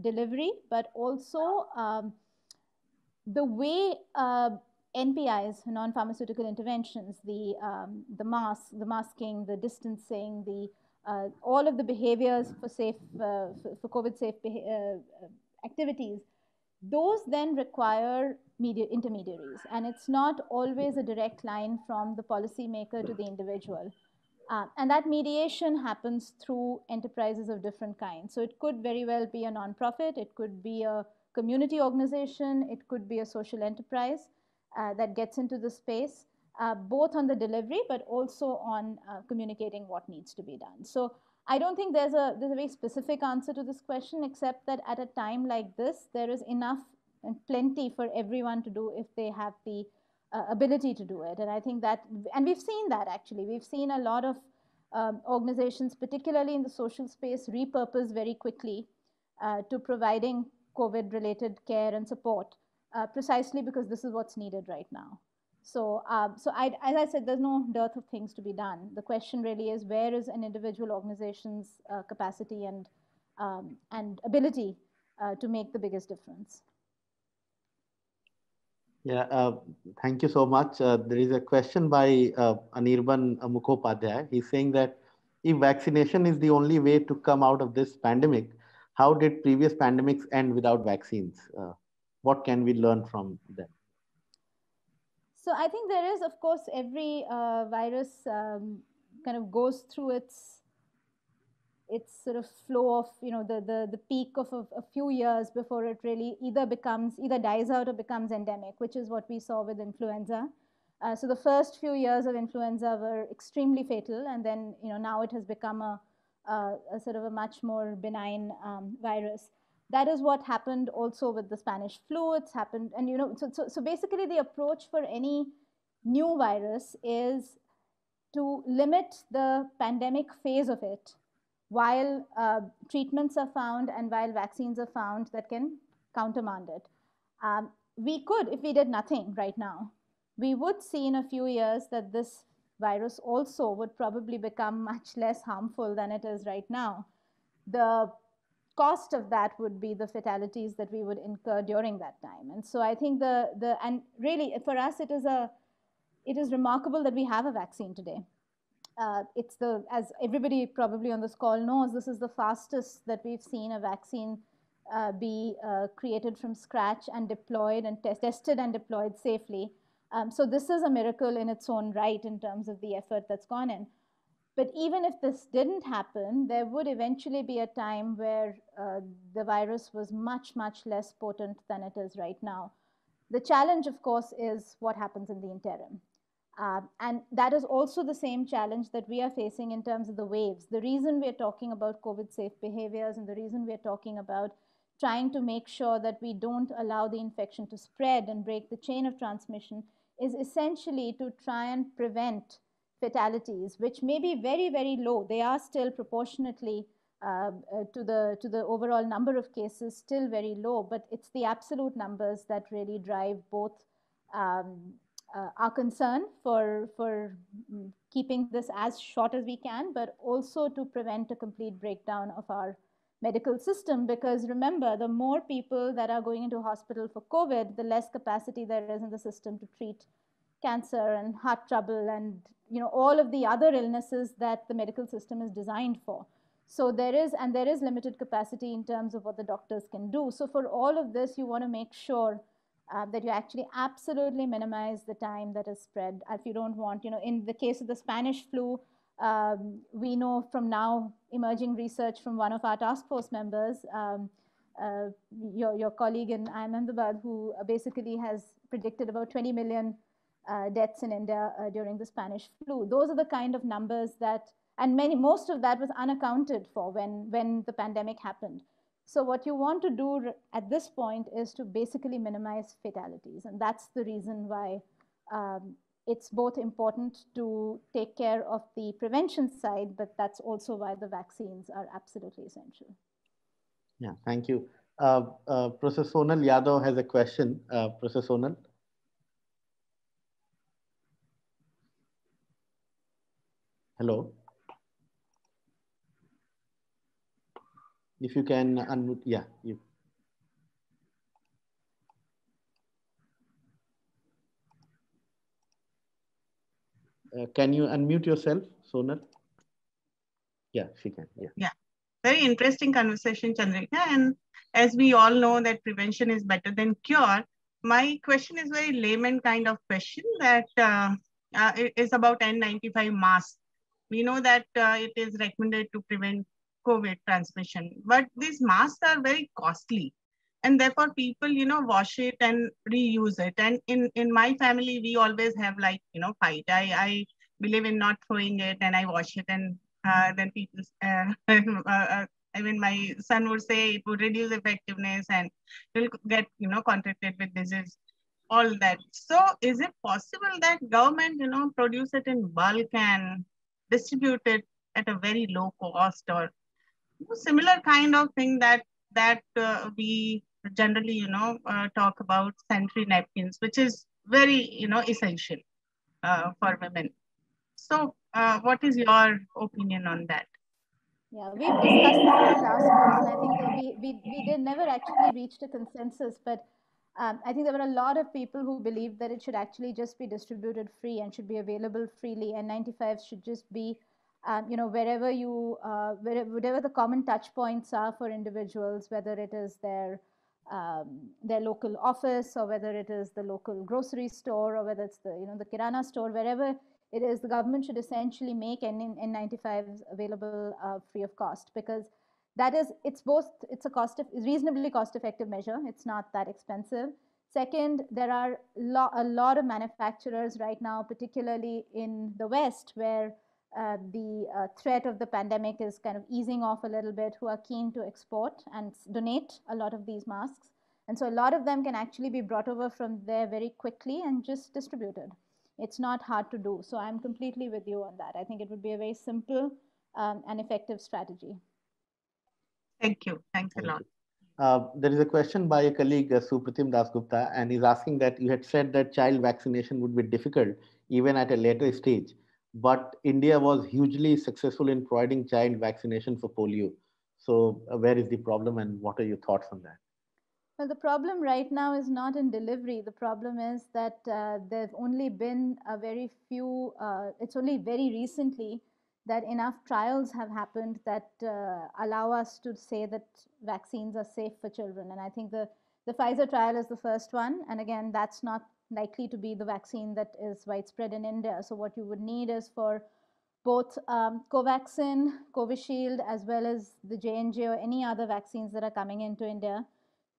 delivery, but also the way NPIs, non-pharmaceutical interventions, the masking, the distancing, all of the behaviors for safe, for COVID-safe activities, those then require intermediaries, and it's not always a direct line from the policymaker to the individual. And that mediation happens through enterprises of different kinds. So it could very well be a nonprofit, it could be a community organization, it could be a social enterprise that gets into the space, both on the delivery but also on communicating what needs to be done. So I don't think there's a very specific answer to this question, except that at a time like this, there is enough and plenty for everyone to do if they have the ability to do it. And I think that, and we've seen that actually. We've seen a lot of organizations, particularly in the social space, repurpose very quickly to providing COVID-related care and support, precisely because this is what's needed right now. So, as I said, there's no dearth of things to be done. The question really is, where is an individual organization's capacity and ability to make the biggest difference? Yeah, thank you so much. There is a question by Anirban Mukhopadhyay. He's saying that if vaccination is the only way to come out of this pandemic, how did previous pandemics end without vaccines? What can we learn from them? So I think there is, of course, every virus kind of goes through its sort of flow of, the peak of a few years before it really either dies out or becomes endemic, which is what we saw with influenza. So the first few years of influenza were extremely fatal, and then, now it has become a sort of a much more benign virus. That is what happened also with the Spanish flu. It's happened, and so basically the approach for any new virus is to limit the pandemic phase of it, while treatments are found and while vaccines are found that can countermand it. We could, if we did nothing right now, we would see in a few years that this virus also would probably become much less harmful than it is right now. The cost of that would be the fatalities that we would incur during that time. And so I think and really for us, it is remarkable that we have a vaccine today. It's as everybody probably on this call knows, this is the fastest that we've seen a vaccine be created from scratch and deployed and tested and deployed safely. So this is a miracle in its own right in terms of the effort that's gone in. But even if this didn't happen, there would eventually be a time where the virus was much, much less potent than it is right now. The challenge, of course, is what happens in the interim. And that is also the same challenge that we are facing in terms of the waves. The reason we are talking about COVID-safe behaviors and the reason we are talking about trying to make sure that we don't allow the infection to spread and break the chain of transmission is essentially to try and prevent fatalities, which may be very, very low. They are still proportionately to the overall number of cases still very low, but it's the absolute numbers that really drive both our concern for keeping this as short as we can, but also to prevent a complete breakdown of our medical system. Because remember, the more people that are going into hospital for COVID, the less capacity there is in the system to treat cancer and heart trouble and all of the other illnesses that the medical system is designed for. So there is limited capacity in terms of what the doctors can do. So for all of this, you want to make sure that you actually absolutely minimize the time that is spread. If you don't want, in the case of the Spanish flu, we know from now emerging research from one of our task force members, your colleague in Ahmedabad, who basically has predicted about 20 million deaths in India during the Spanish flu. Those are the kind of numbers most of that was unaccounted for when the pandemic happened. So what you want to do at this point is to basically minimize fatalities. And that's the reason why it's both important to take care of the prevention side, but that's also why the vaccines are absolutely essential. Yeah, thank you. Professor Sonal Yadav has a question. Professor Sonal. Hello. If you can unmute, yeah. Can you unmute yourself, Sonal? Yeah, she can. Yeah. Yeah. Very interesting conversation, Chandrika. And as we all know that prevention is better than cure, my question is very layman kind of question that is about N95 masks. We know that it is recommended to prevent COVID transmission, but these masks are very costly. And therefore people, you know, wash it and reuse it. And in my family, we always have like, you know, fight. I believe in not throwing it and I wash it. And then people, I mean, my son would say it would reduce effectiveness and will get, you know, contracted with disease, all that. So is it possible that government, you know, produce it in bulk and distribute it at a very low cost or similar kind of thing that we generally, you know, talk about sanitary napkins, which is very, you know, essential for women. So what is your opinion on that? Yeah, we've discussed that in the last month, and I think that we never actually reached a consensus, but I think there were a lot of people who believed that it should actually just be distributed free and should be available freely, and N95 should just be you know, wherever you, whatever the common touch points are for individuals, whether it is their local office or whether it is the local grocery store or whether it's the, you know, the kirana store, wherever it is, the government should essentially make N95s available free of cost, because that is, it's a reasonably cost-effective measure. It's not that expensive. Second, there are a lot of manufacturers right now, particularly in the West, where the threat of the pandemic is kind of easing off a little bit, who are keen to export and donate a lot of these masks. And so a lot of them can actually be brought over from there very quickly and just distributed. It's not hard to do. So I'm completely with you on that. I think it would be a very simple and effective strategy. Thank you. Thanks a lot. There is a question by a colleague, Supratim Dasgupta, and he's asking that you had said that child vaccination would be difficult even at a later stage, but India was hugely successful in providing child vaccination for polio. So where is the problem and what are your thoughts on that? Well, the problem right now is not in delivery. The problem is that there've only been a very few, it's only very recently that enough trials have happened that allow us to say that vaccines are safe for children. And I think the Pfizer trial is the first one. And again, that's not likely to be the vaccine that is widespread in India. So what you would need is for both Covaxin, Covishield, as well as the J&J or any other vaccines that are coming into India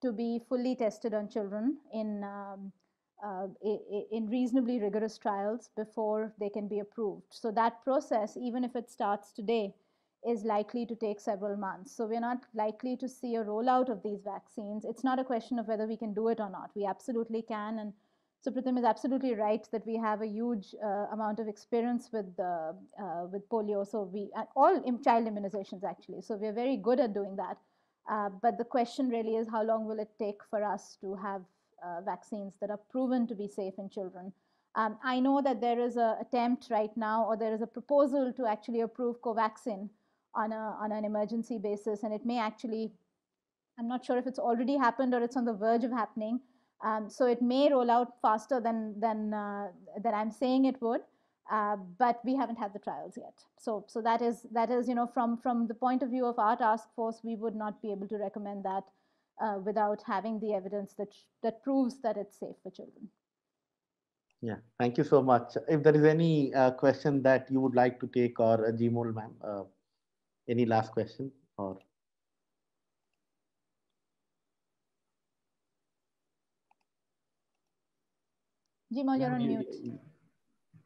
to be fully tested on children in reasonably rigorous trials before they can be approved. So that process, even if it starts today, is likely to take several months. So we're not likely to see a rollout of these vaccines. It's not a question of whether we can do it or not. We absolutely can, and so Pratham is absolutely right that we have a huge amount of experience with polio. So we all child immunizations actually. So we are very good at doing that. But the question really is how long will it take for us to have vaccines that are proven to be safe in children? I know that there is an attempt right now, or there is a proposal to actually approve Covaxin on an emergency basis, and it may actually, I'm not sure if it's already happened or it's on the verge of happening. So it may roll out faster than I'm saying it would, but we haven't had the trials yet. So that is, you know, from the point of view of our task force, we would not be able to recommend that without having the evidence that proves that it's safe for children. Yeah, thank you so much. If there is any question that you would like to take, or Jeemol ma'am, any last question or? Jeemol, you're on mute.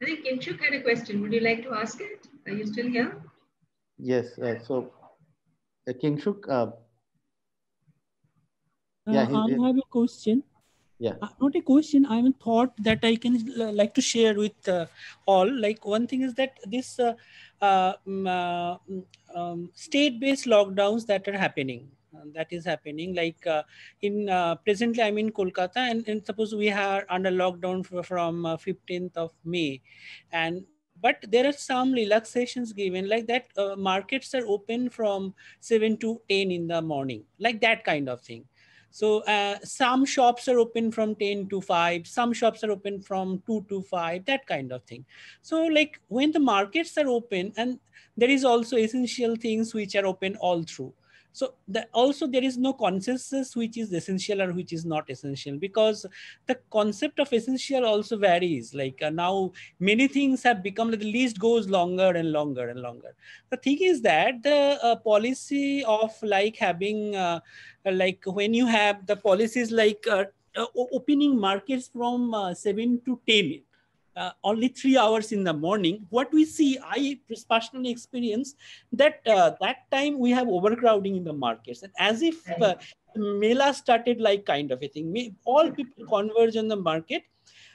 I think Kinshuk had a question. Would you like to ask it? Are you still here? Yes. So Kinshuk. I have a question. Yeah. Not a question. I have a thought that I can like to share with all. Like one thing is that this state-based lockdowns that are happening. That is happening like in presently I'm in Kolkata and suppose we are under lockdown from 15th of May, but there are some relaxations given like that markets are open from 7 to 10 in the morning, like that kind of thing. So some shops are open from 10 to 5, some shops are open from 2 to 5, that kind of thing. So like when the markets are open, and there is also essential things which are open all through. So also there is no consensus which is essential or which is not essential, because the concept of essential also varies. Like now many things have become, the list goes longer and longer and longer. The thing is that the policy of like having, like when you have the policies like opening markets from 7 to 10, only 3 hours in the morning, what we see, I personally experience that that time we have overcrowding in the markets, and as if Mela started like kind of a thing. All people converge on the market.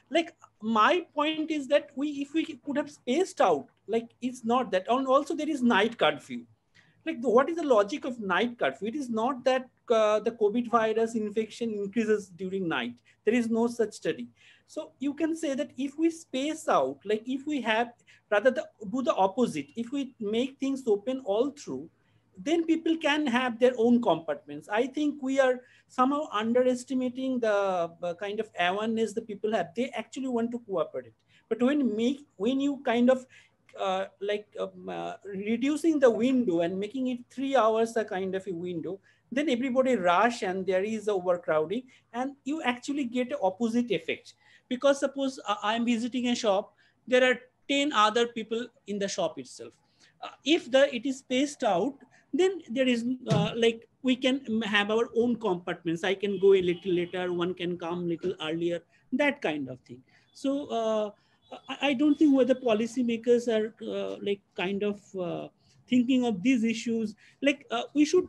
Like my point is that if we could have spaced out, like it's not that, and also there is night curfew. Like what is the logic of night curfew? It is not that the COVID virus infection increases during night. There is no such study. So you can say that if we space out, like if we have, rather do the opposite, if we make things open all through, then people can have their own compartments. I think we are somehow underestimating the kind of awareness the people have. They actually want to cooperate. But when you kind of reducing the window and making it 3 hours a kind of a window, then everybody rush and there is overcrowding, and you actually get opposite effect. Because suppose I'm visiting a shop, there are 10 other people in the shop itself. If it is spaced out, then there is like we can have our own compartments. I can go a little later, one can come a little earlier, that kind of thing. So I don't think whether policymakers are like kind of thinking of these issues. Like we should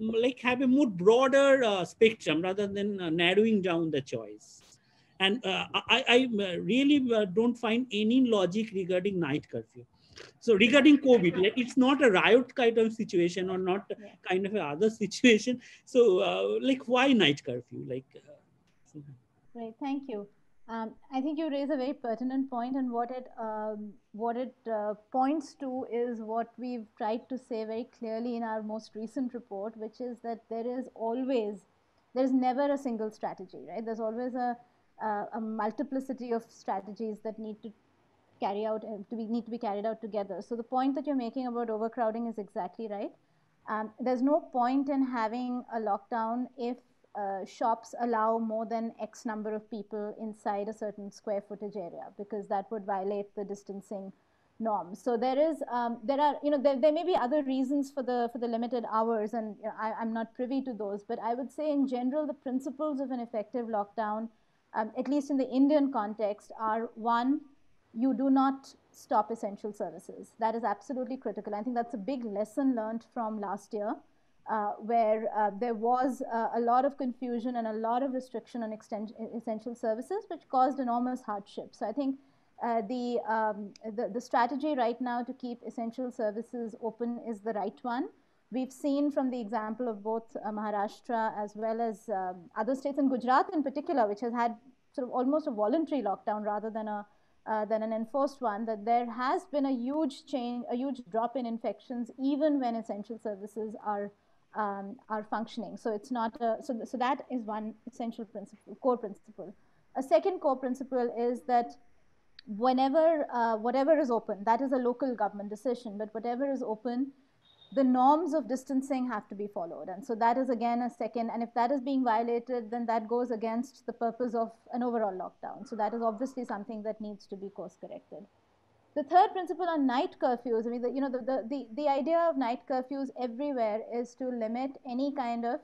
like have a more broader spectrum rather than narrowing down the choice. And I really don't find any logic regarding night curfew. So regarding COVID, like it's not a riot kind of situation or not kind of another situation. So like why night curfew? Like, Great, thank you. I think you raise a very pertinent point, and what it points to is what we've tried to say very clearly in our most recent report, which is that there's never a single strategy, right? There's always a multiplicity of strategies that need to be carried out together. So the point that you're making about overcrowding is exactly right. There's no point in having a lockdown if shops allow more than X number of people inside a certain square footage area, because that would violate the distancing norms. So there is there may be other reasons for the limited hours, and you know, I'm not privy to those, but I would say in general the principles of an effective lockdown, at least in the Indian context, are 1, you do not stop essential services. That is absolutely critical. I think that's a big lesson learned from last year, where there was a lot of confusion and a lot of restriction on essential services, which caused enormous hardship. So I think the strategy right now to keep essential services open is the right one. We've seen from the example of both Maharashtra as well as other states, and Gujarat in particular, which has had sort of almost a voluntary lockdown rather than an enforced one, that there has been a huge drop in infections even when essential services are functioning. So it's not so that is one essential principle, core principle. A second core principle is that whenever whatever is open, that is a local government decision, but whatever is open, the norms of distancing have to be followed. And so that is again a second, and if that is being violated, then that goes against the purpose of an overall lockdown. So that is obviously something that needs to be course corrected. The third principle on night curfews, I mean, the idea of night curfews everywhere is to limit any kind of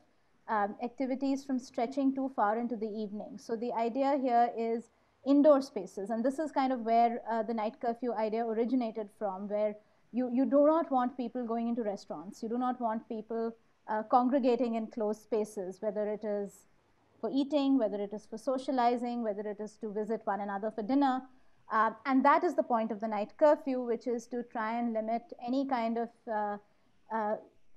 activities from stretching too far into the evening. So the idea here is indoor spaces, and this is kind of where the night curfew idea originated from, where you do not want people going into restaurants. You do not want people congregating in closed spaces, whether it is for eating, whether it is for socializing, whether it is to visit one another for dinner. And that is the point of the night curfew, which is to try and limit any kind of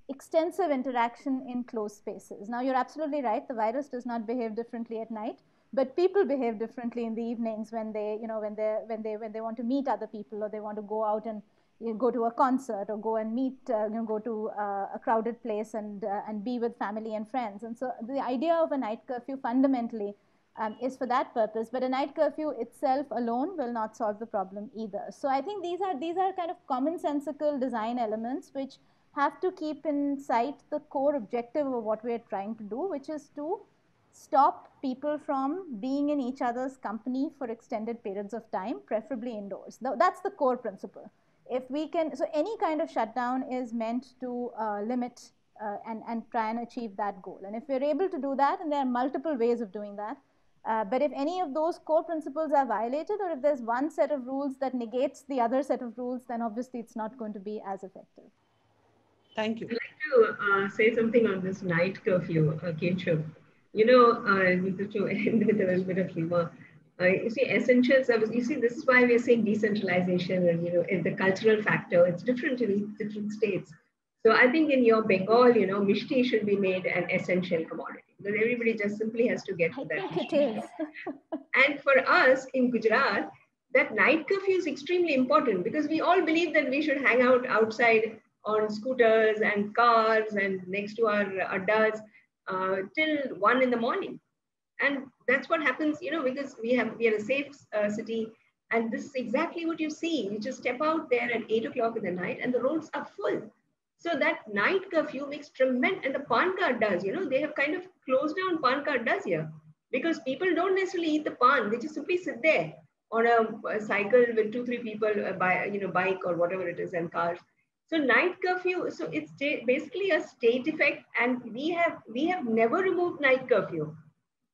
extensive interaction in closed spaces. Now, you're absolutely right. The virus does not behave differently at night, but people behave differently in the evenings when they want to meet other people, or they want to go out and you go to a concert or go and meet, go to a crowded place and be with family and friends. And so the idea of a night curfew fundamentally is for that purpose, but a night curfew itself alone will not solve the problem either. So I think these are kind of commonsensical design elements which have to keep in sight the core objective of what we are trying to do, which is to stop people from being in each other's company for extended periods of time, preferably indoors. That's the core principle. If we can, so any kind of shutdown is meant to limit and try and achieve that goal. And if we're able to do that, and there are multiple ways of doing that, but if any of those core principles are violated, or if there's one set of rules that negates the other set of rules, then obviously it's not going to be as effective. Thank you. I'd like to say something on this night curfew, Kinshuk. You know, to end with a little bit of humor. You see, essentials, you see, this is why we're saying decentralization and, you know, and the cultural factor, it's different in different states. So I think in your Bengal, you know, mishti should be made an essential commodity because everybody just simply has to get to that. It is. And for us in Gujarat, that night curfew is extremely important because we all believe that we should hang out outside on scooters and cars and next to our addas till 1 in the morning. And that's what happens, you know, because we are a safe city, and this is exactly what you see. You just step out there at 8 o'clock in the night and the roads are full. So that night curfew makes tremendous, and the pan ka addas, you know, they have kind of closed down pan ka addas here because people don't necessarily eat the pan. They just simply sit there on a cycle with 2-3 people by, you know, bike or whatever it is, and cars. So night curfew, so it's basically a state effect, and we have never removed night curfew.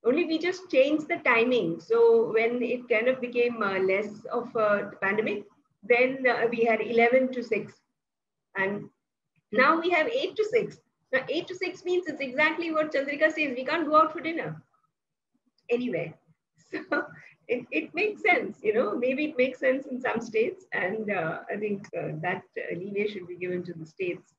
Only we just changed the timing. So when it kind of became less of a pandemic, then we had 11 to 6. And now we have 8 to 6. Now 8 to 6 means it's exactly what Chandrika says. We can't go out for dinner anywhere. So it makes sense, you know, maybe it makes sense in some states. And I think that leeway should be given to the states.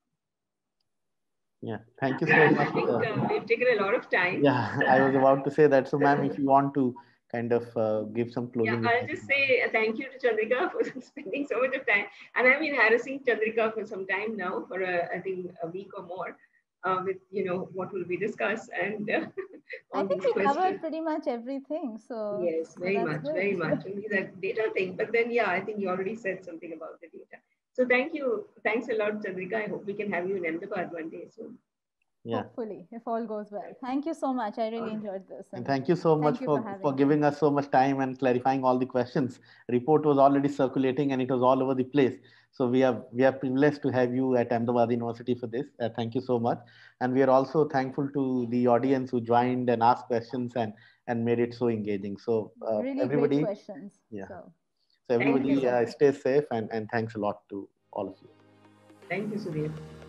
Yeah, thank you so much. I think we've taken a lot of time. Yeah, I was about to say that. So ma'am, if you want to kind of give some closing. Yeah, I'll just say thank you to Chandrika for spending so much of time. And I've been harassing Chandrika for some time now, for I think a week or more, with, you know, what will we discuss. And I think we covered pretty much everything. So yes, very much. Only that data thing. But then, yeah, I think you already said something about the data. So thank you. Thanks a lot, Chandrika. I hope we can have you in Ahmedabad one day soon. Yeah. Hopefully, if all goes well. Thank you so much. I really enjoyed this. And thank you so much for giving us so much time and clarifying all the questions. Report was already circulating and it was all over the place. So we are privileged to have you at Ahmedabad University for this. Thank you so much. And we are also thankful to the audience who joined and asked questions and made it so engaging. So really everybody, great questions. Yeah. So everybody, stay safe, and thanks a lot to all of you. Thank you, Sudhir.